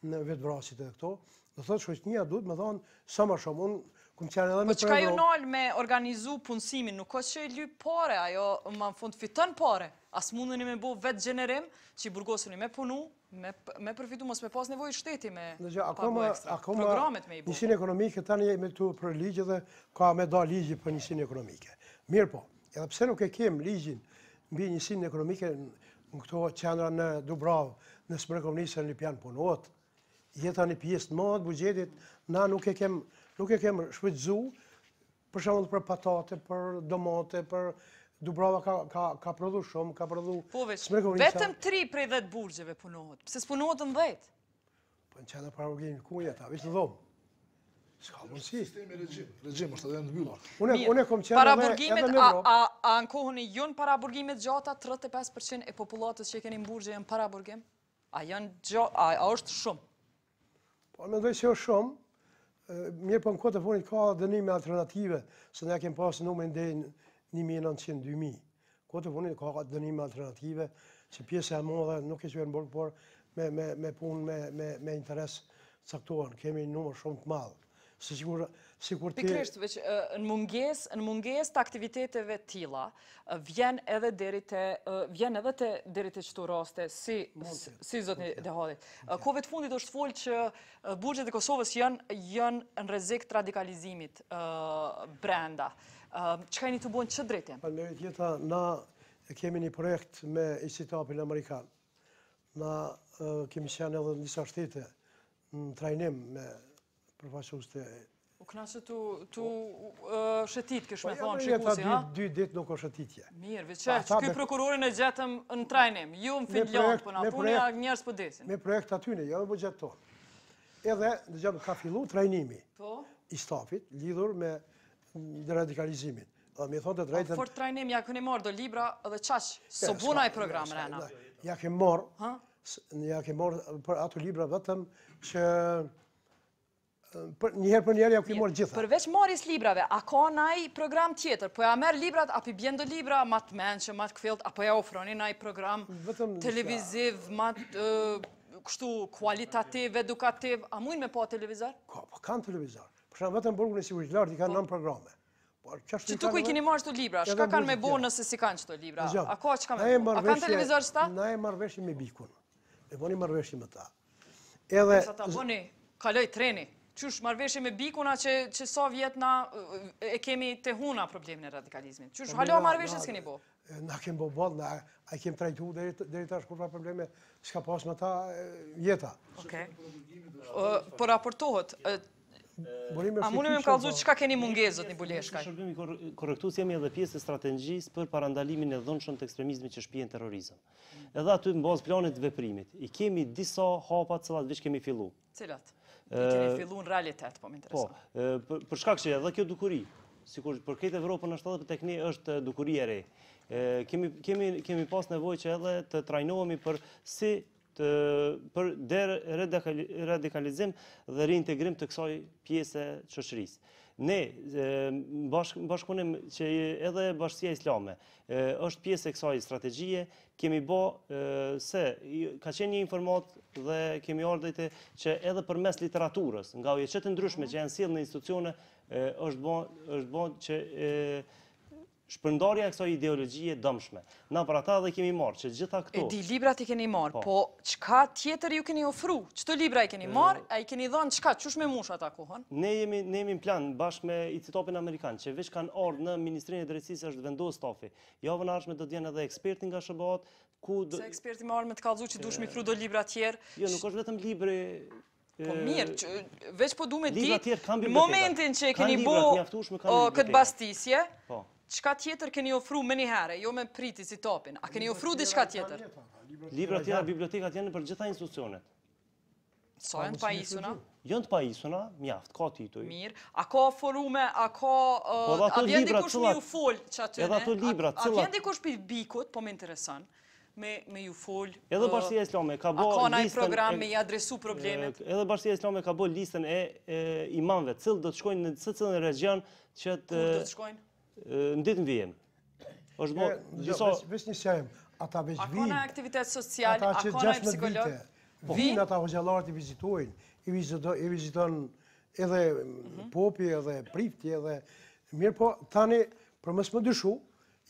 në vetëvrasit e këto, dhe thotë që është një adut, me thonë, sa ma shumë, unë këmë qenë edhe me prejdo... Po që ka ju nalë me organizu punësimin, nuk është që i lypë pare, ajo ma në fund fitën pare, asë mundën i me bo vetë gjenerim, që i burgosën i me punu, me përfitu, mos me pas nevoj shteti me pagu ekstra, programet me i buku. Njësin ekonomike, tani jemi këtu për ligje dhe ka me da ligje për njësin ekonomike. Mirë po, edhe pse nuk e kem ligjin mbi njësin ekonomike në këto qendra në Dubrovë, në Smrekovnisë, në Lipjan punohet, jeta një pjesë të madhe, buxhetit, na nuk e kem shfrytëzu, për shembull për patate, për domate, për... Dubrava ka prodhu shumë, ka prodhu... Vetëm 3 prej 10 burgjeve punohet. Pse s'punohet në 10? Po në qenë parogjimin kunja ta, vishë të dhomë. Ska mundësi. Regjim është edhe në mbyllur. Paraburgimet, a në kohën e jënë paraburgimet gjata, 35% e populatës që e keni në burgje e në paraburgim? A është shumë? Po në mendoj që është shumë. Mjerë për në kote punit ka dënime alternative, se ne kem pasë numërin dhe në 1900-2000. Kote punit ka dënime alternative, që pjesë e modhe nuk e që e në burg, por me punë, me interes caktohen. Kemi numër shumë të madhë. Pikrisht, në munges të aktiviteteve tila, vjen edhe deri të qëto raste, si zotni Dehari. Kove të fundit është folë që burgjet e Kosovës janë në rrezik të radikalizimit brenda. Që ka jeni të bojnë që drejtjen? Përmërit jeta, na kemi një projekt me ECITAP-in Amerikan. Na kemi qenë edhe njësa shtete në trajnim me përfaqës të... U knasë të shëtit, kësh me thonë, shikusi, ha? Dy ditë nuk o shëtitje. Mirë, veqe, që këj prokurorin e gjetëm në trajnim, ju në Finland, përna punja njerës për desin. Me projekt atyne, jo e bëgjet tonë. Edhe, në gjemë, ka fillu trajnimi i stafit, lidhur me radikalizimin. Për trajnim, ja këni marrë do libra dhe qash, së buna i programë, rena. Ja këni marrë për ato libra vetëm që... Njëherë për njerë ja klimor gjitha. Përveç maris librave, a ka naj program tjetër? Po ja merë librat, api bjendo libra, matë menqë, matë këfilt, apo ja ofroni naj program televiziv, matë kështu kualitativ, edukativ. A mujnë me pa televizor? Ka, po kanë televizor. Përshënë vetëm burgun e sigurisht lartë i kanë nën programe. Që tuku i kini marrë shtu libra, shka kanë me bo nëse si kanë qëto libra? A ka që kanë me bo? A kanë televizor shta? Na e marrëveshim me bikun. E boni marrëveshim me ta. Nësa ta boni, kaloj treni. Qysh marrëveshim me bikuna që sa vjetë na e kemi të huna problemin e radikalizmin? Qysh halo marrëveshim s'keni bo? Na kem bo bod, na e kem trajtu dheri ta shkurra probleme s'ka pas me ta jeta. Oke. Po raportohet, a mune me më kalzu që ka keni mungezët një Buleshkaj? Shërbimi Korrektues jemi edhe pjesë e strategjisë për parandalimin e dhënshëm të ekstremizmit që shpijen terrorizëm. Edhe aty në bazë planit veprimit. I kemi disa hapat cilat veç kemi fillu. Cilat? I kemi fillu në realitet, po më interesant. Po, për shkak që edhe kjo dukuri, sikur për këtë Evropën është edhe për tek ne është dukuri e re. Kemi pas nevoj që edhe të trajnohemi për si për deradikalizim dhe reintegrim të kësaj pjese qëshërisë. Ne, bashkëpunim që edhe bashkësia islame është pjese kësaj strategjie, kemi bo se ka qenë një informat dhe kemi ardhejte që edhe për mes literaturës, nga uje qëtë ndryshme që janë silë në institucione, është bo që shpërndarja e kësoj ideologjie dëmshme. Na për ata dhe kemi marrë, që gjitha këto... E di, librat i keni marrë, po qka tjetër ju keni ofru? Qëto libra i keni marrë, a i keni dhënë qka? Qush me mush ata kohën? Ne jemi në plan, bashkë me ECITAP-in Amerikanë, që veç kanë ardhë në Ministrinë e Drejtësisë është vendosë stafi. Javën arshme do t'jen edhe ekspertin nga Shëbat, ku... Se ekspertin me arme t'kallzu që dush mi fru do libra tjerë? Jo, nuk është vetëm libre... Po mirë, veç po du me ditë, në momentin që keni bo këtë bastisje, qka tjetër keni ofru me njëherë, jo me priti si topin, a keni ofru dhe qka tjetër? Libra tjera, bibliotekat janë për gjitha institucionet. Sa janë të pajisuna? Janë të pajisuna, mjaftë, ka tituj. Mirë, a ka forume, a ka... A vjen dikush me ju fol që atyne, a vjen dikush për bikut, po me interesan, me ju fol... Edhe Bashkia Islame ka bo listën... A ka naj program me i adresu problemet? Edhe Bashkia Islame ka bo listën e imanve, cilë do të shkojnë në cilën region që të... Kur do të shkojnë? Në ditë në vijem. Vesh një shem, ata veç vinë, ata që 16 vite, vinë ata hoxalarët i vizitojnë, i vizitojnë edhe popi, edhe prifti, edhe... Mirë po, tani, për mësë më dyshu,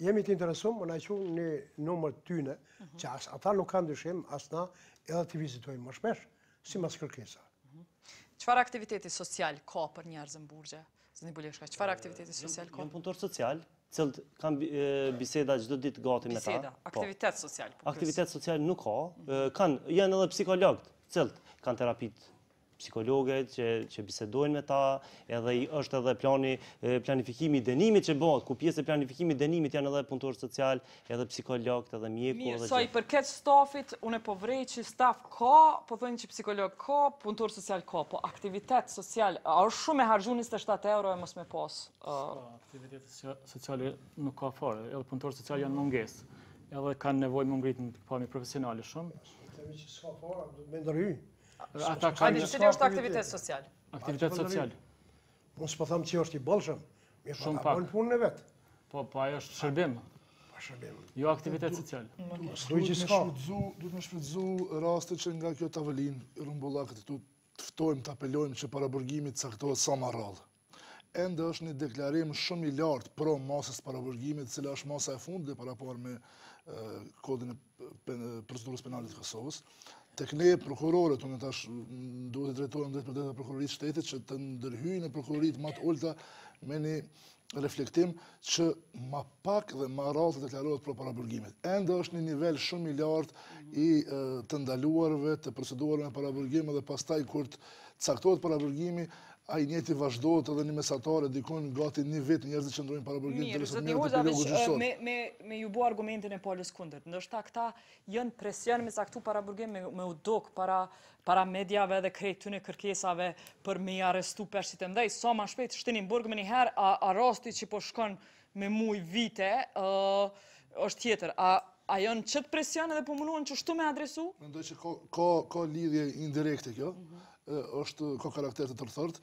jemi të interesumë, më nëjqu një numër tyne, që ata nuk kanë dyshim, asna edhe të vizitojnë më shpesh, si mas kërkesa. Qëfar aktiviteti social ka për njerëzën burgje? Zëni Buleshkaj, qëfar aktiviteti social ka? Jënë punëtor social, cëllë kam biseda gjithë ditë gati me ta. Biseda, aktivitet social. Aktivitet social nuk ka. Janë edhe psikologët, cëllë kanë terapit psikologët që bisedojnë me ta, edhe është edhe planifikimi dënimit që bëtë, ku pjesë e planifikimi dënimit janë edhe punëtor social, edhe psikologët, edhe mjeku. Mirë, saj, përket stafit, une po vrej që staf ka, po thënë që psikolog ka, punëtor social ka, po aktivitet social, a është shumë e hargju 27 euro e mos me pas? Aktivitet sociali nuk ka fare, edhe punëtor social janë munges, edhe kanë nevoj më ngritë në përpami profesionali shumë. Temi që s'ka fare, me ndërhy. Adi, qëli është aktivitet social? Aktivitet social. Unë s'po thamë që është i bolshëm, mirë po ta bojnë punën e vetë. Po, pa e është shërbim. Pa shërbim. Jo aktivitet social. Duhet me shfrytëzu raste që nga kjo tavolin, rumbullakët e tu të ftojmë, të apelojmë që paraburgimit caktohet sa ma rrallë. Ende është një deklarim shumë i lartë pro masës paraburgimit, cila është masa e fundë dhe parapar me kodin e procedurës penalit Kosovës. Tek ne prokurore, të në tash duhet të drejtojmë drejt për drejta prokurorit shtetit që të ndërhyjnë e prokurorit matë olta me një reflektim që ma pak dhe ma rrallë të deklarohet pro paraburgimit. Ende është një nivel shumë i lartë i të ndaluarve, të proceduarve me paraburgime dhe pastaj kur të caktohet paraburgimi, a i njeti vazhdojt edhe një mesatare, dikon gati një vetë njerëzit që ndrojnë paraburgim të rësët mjërë të pilogu gjysot. Me ju bo argumentin e palës kundër, ndërshëta këta jënë presion me saktu paraburgim me u dok para medjave dhe krejtune kërkesave për me i arestu përshqit e mdhej, sa ma shpejt shtenim burg me njëherë, a rasti që po shkon me muj vite, është tjetër. A janë qëtë presion edhe po mënuan që shtu me adresu? Mendoj që ka lidhje indirekte kjo, është ka karakter të tërthort.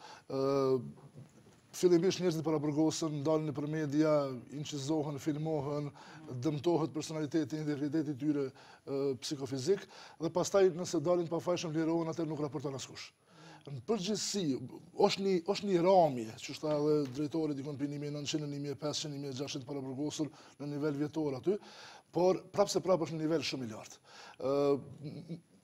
Fillimisht njerëzit paraburgosen, dalin nëpër media, incizohen, filmohen, dëmtohet personaliteti, integriteti i tyre psikofizik dhe pastaj nëse dalin pafajshëm lirohen, atëherë nuk raporton askush. Në përgjithësi, është një ramje, që është edhe drejtori dikon për 1900, 1500, 1600 paraburgosur në nivel vjetor aty, por prapë se prapë është në nivel shumë i lartë.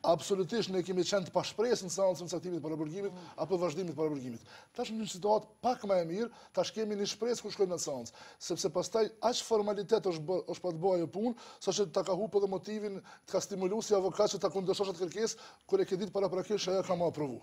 Absolutisht ne kemi qenë të pashpresë në seancën e caktimit të paraburgimit apo vazhdimit të paraburgimit. Tash në një situatë pak më e mirë, tash kemi një shpresë kur shkojmë në seancë, sepse pastaj aq formalitet është pa të bëjë ajo punë, saqë ta ka humbur edhe motivin të ka stimuluar si avokat që ta kundërshtosh atë kërkesë, kur e ke ditë paraprakisht ajo ka më aprovu.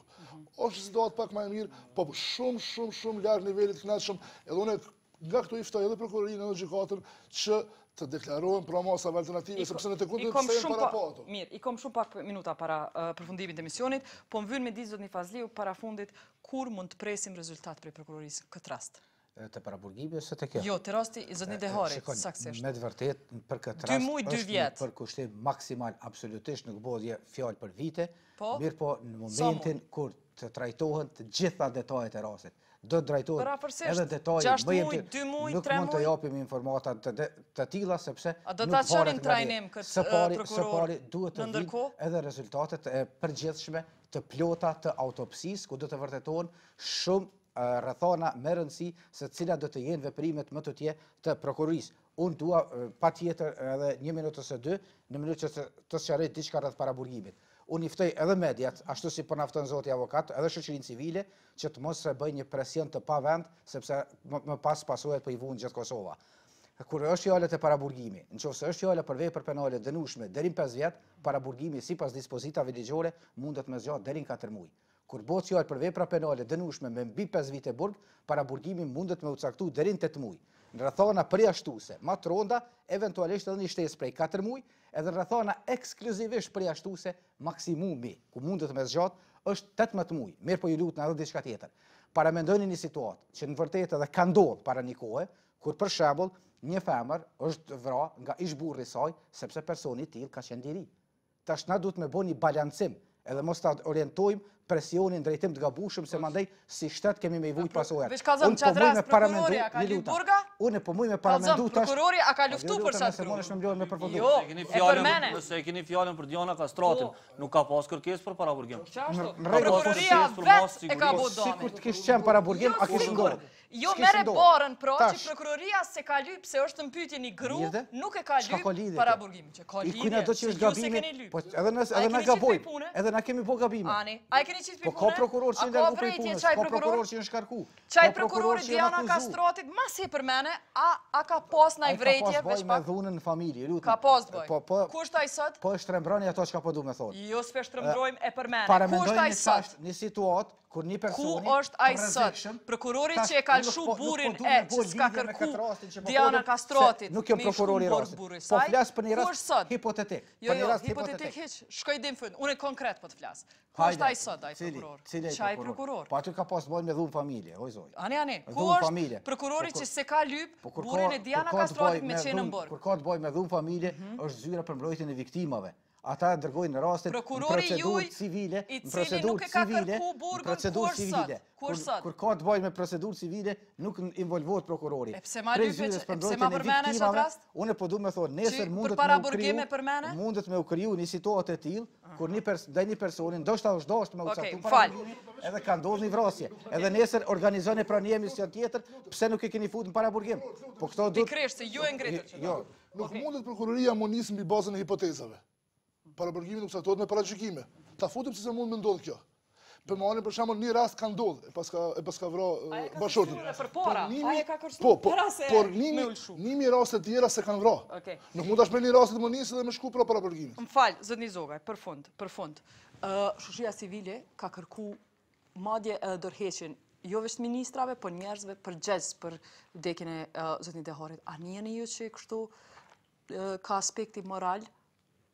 Është situatë pak më e mirë, po shumë larg nivelit të kënaqshëm, edhe unë nga këto i ftoj edhe prokurorinë edhe gjykatën që të deklarohen pra masave alternative, sepse në të kundërt të sejnë para po ato. Mirë, i kom shumë pak minuta para përfundimit të misionit, po më vynë me ditë, zotni Fazliu, para fundit, kur mund të presim rezultat për prokurorisë këtë rast? Të paraburgimi ose të kjo? Jo, të rasti, zotni Dehari, saksisht. Me të vërtet, për këtë rast është një përkushtim maksimal, absolutisht, nuk bodje fjallë për vite, mirë po në momentin kur të trajtohen të gjitha detajet e rastit. Do të drejtohet edhe detaje, nuk mund të japim informatat të tila, sepse nuk paret nga dhe. Së pari duhet të vinë edhe rezultatet përgjithshme të plota të autopsis, ku do të vërtetohen shumë rrethana me rëndësi se cila do të jenë veprimet më të tje të prokurorisë. Unë dua pa tjetër edhe një minut ose dy, në mënyrë që të sqaroj diçka rreth paraburgimit. Unë iftoj edhe mediat, ashtu si përnafton zoti avokat, edhe shoqërinë civile, që të mos bëj një presion të pa vend, sepse më pas pasohet për i vunë gjithë Kosova. Kur është fjala e paraburgimi, nëse është fjala për vepër penale dënueshme deri në 5 vjet, paraburgimi sipas dispozitave ligjore mundet me zgjat deri në 4 muaj. Kur bëhet fjalë për vepra penale dënueshme me mbi 5 vite burg, paraburgimi mundet me u caktuar deri në 8 muaj. Në rrethana përjashtuse, matronda, eventualisht edhe një shtesë prej 4 muaj, edhe rrethana ekskluzivisht përjashtuse maksimumi, ku mundet me zgjat, është 18 muaj. Mirë po ju lut na edhe diçka tjetër. Para mendojeni një situatë që në vërtetë edhe ka ndodhur para një kohe, kur për shembull një femër është vrarë nga ish-burri i saj sepse personi i tillë ka qenë diri. Tash na duhet me bëni balancim edhe mos ta orientojmë presionin drejtim të gabushëm se mandej si shtet kemi me i vujt pasojat. Unë përmuj me paramendu një luta. Unë përmuj me paramendu tash... Prokurori a ka luftu për sa të kru? Jo, e përmene. Nëse e keni fjallën për Diana Kastratin, nuk ka pas kërkes për paraburgim. Prokuroria vetë e ka bodonit. Sikur të kishë qenë paraburgim, a kishë ndorë. Jo mere barën pra që prokuroria se ka lypë, se është në pytje një gru, nuk e ka lypë paraburgim. I kujna do që është gabimi, edhe na gabojmë, edhe na kemi po gabime. Po ka prokuror që në dërgu për i punës, ka prokuror që në shkarku. Qaj prokurori Diana Kastratit, mas i përmene, a ka pas në i vrejtje? A ka pas bëj me dhunën në familje. Ka pas bëj. Kush taj sët? Po e shtrembroni ato që ka përdu me thonë. Jo s'pe shtrembrojmë e përmene. Kush taj sët? Një situatë, kur një personi... Ku është taj sët? Prokurori që e kalshu burin e që s'ka kërku Diana Kastratit. Nuk jom prokurori rastit. Po flasë për një rast hipotetik. Jo, jo, hipotetik heq. Shkoj dim fënë. Unë e konkret për të flasë. Kush taj sët? Qaj prokuror? Pa aty ka pas bojnë me dhunë familje, oj zoj. Ane, ku është prokurori që se ka lypë burin e Diana Kastratit me qenë në bërë? Kur ka të bojnë me dhunë familje, është zyra për mbrojtjen e viktimave. Ata dërgojnë në rastit në procedurët civile, kur ka të bojnë me procedurët civile, nuk involvohet prokurori. E pse ma përmene që atë rast? Unë po du me thonë, nesër mundet me u kriju një situatë e tilë, kur një personin, ndoshta është dashur me u caktu paraburgim, edhe ka ndodhur një vrasje, edhe nesër organizoni pra një emision tjetër, pse nuk e keni futur në paraburgim? Pikërisht, se ju e ngritët. Nuk mundet prokuroria më nisë mbi bazën e hipotezave. Paraburgimin nuk saktohet me paragjykime. Ta futim si se mund me ndodhë kjo. Për marim për shamon një rast ka ndodhë, e paska vra bashortin. Aje ka kërësure për para, aje ka kërësure për para se me ullëshu. Nimi rastet tjera se kanë vra. Nuk mund ashme një rastet më njësë dhe me shku pra paraburgimin. Më falë, zëtni Zogaj, për fund. Shoqëria civile ka kërku madje dorheqin, jo vështë ministrave, për njerëzve, për gjezë, për vdekin e zëtni Deharit. A njëni ju që kështu ka aspekti moral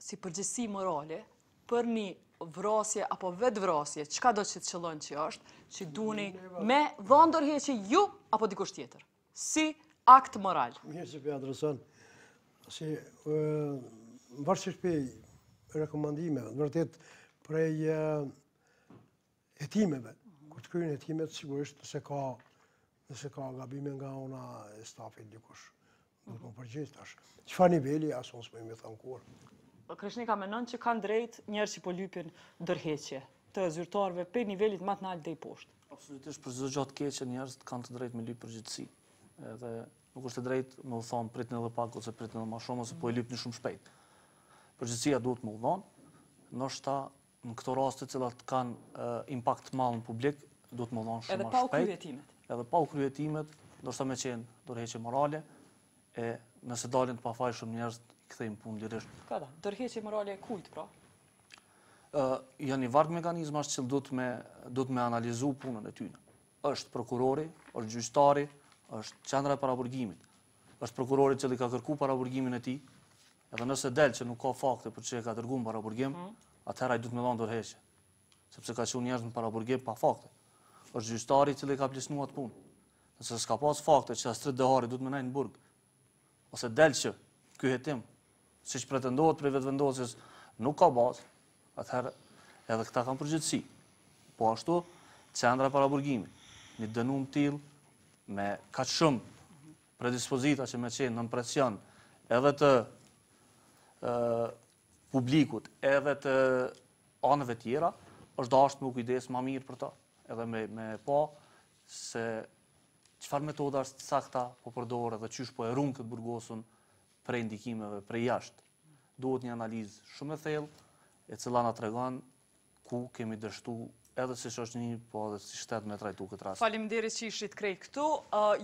si përgjegjësi morale për një vrasje apo vetvrasje, çka do të qëllon që është, që duhuni me dhënë dorëheqje ju apo dikush tjetër, si akt moral. Mirë që për adreson, si varësisht për rekomandimeve, në vërtet prej hetimeve, kur të kryen hetimet, sigurisht nëse ka gabime nga ona e stafit dikush. Nuk më përgjigj tash. Çfarë niveli as unë s'më thon kur. Kreshnika menon që kanë drejt njerëz që po lypin dorëheqje të zyrtarëve pe nivelit më të lartë deri poshtë. Absolutisht për çdo gjë të keqe njerëz kanë të drejtë me lyp përgjegjësi. Edhe nuk është e drejtë më u thon pritni edhe pak ose pritni më shumë ose po e lypni shumë shpejt. Përgjegjësia duhet më u dhon, ndoshta në këto raste të cilat kanë impakt të madh në publik, duhet më u dhon shumë edhe pa u kryer hetimet. Edhe pa u kryer hetimet, ndoshta më qen dorëheqje morale. E nëse dalin të pafajshëm njerëz I kthejmë punë lirisht. Ka da, dorëheqje morale e kujt pra? Janë I varg mekanizma që duhet me analizu punën e tyre. Është prokurori, është gjyqtari, është qendra e paraburgimit. Është prokurori që I ka kërku paraburgimin e tij. Edhe nëse del që nuk ka fakte për çka e ka dërguar paraburgim, atëherë ai duhet me dhënë dorëheqje. Sepse ka qenë njerëz në paraburgim pa fakte. Është gjyqtari që I ka plisnuar atë punë. Nëse s'ka pas fakte që as Dehari duhet më në burg. Ose del që ky hetim, siç pretendohet prej vetvendosjes, nuk ka bazë, atëherë edhe këta kanë përgjegjësi. Po ashtu, qendra e paraburgimit, një dënim tillë me kaq shumë predispozita që më qenë nën presion edhe të publikut, edhe të anëve tjera, është dashur me u kujdes më mirë për ta, edhe me pa se çfarë metoda është sakta po përdor edhe çysh po e ruan këtë burgosun prej ndikimeve prej jashtë. Duhet një analizë shumë e thellë, e cila na tregon ku kemi dështu edhe si shoqëni, po edhe si shtet me trajtu këtë rast. Faleminderit që ishit krejt këtu.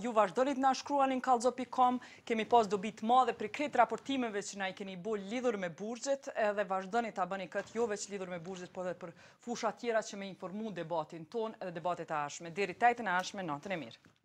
Ju vazhdoni të na shkruani në kalzo.com. Kemi pas dobi të madhe për këtë raportimeve që na I keni bërë lidhur me burxhet, edhe vazhdoni ta bëni këtë jo veç lidhur me burxhet, por edhe për fusha tjera që më informuan debatin ton edhe debatet e ardhshme. Deri tajtën e ardhshme natën e mirë.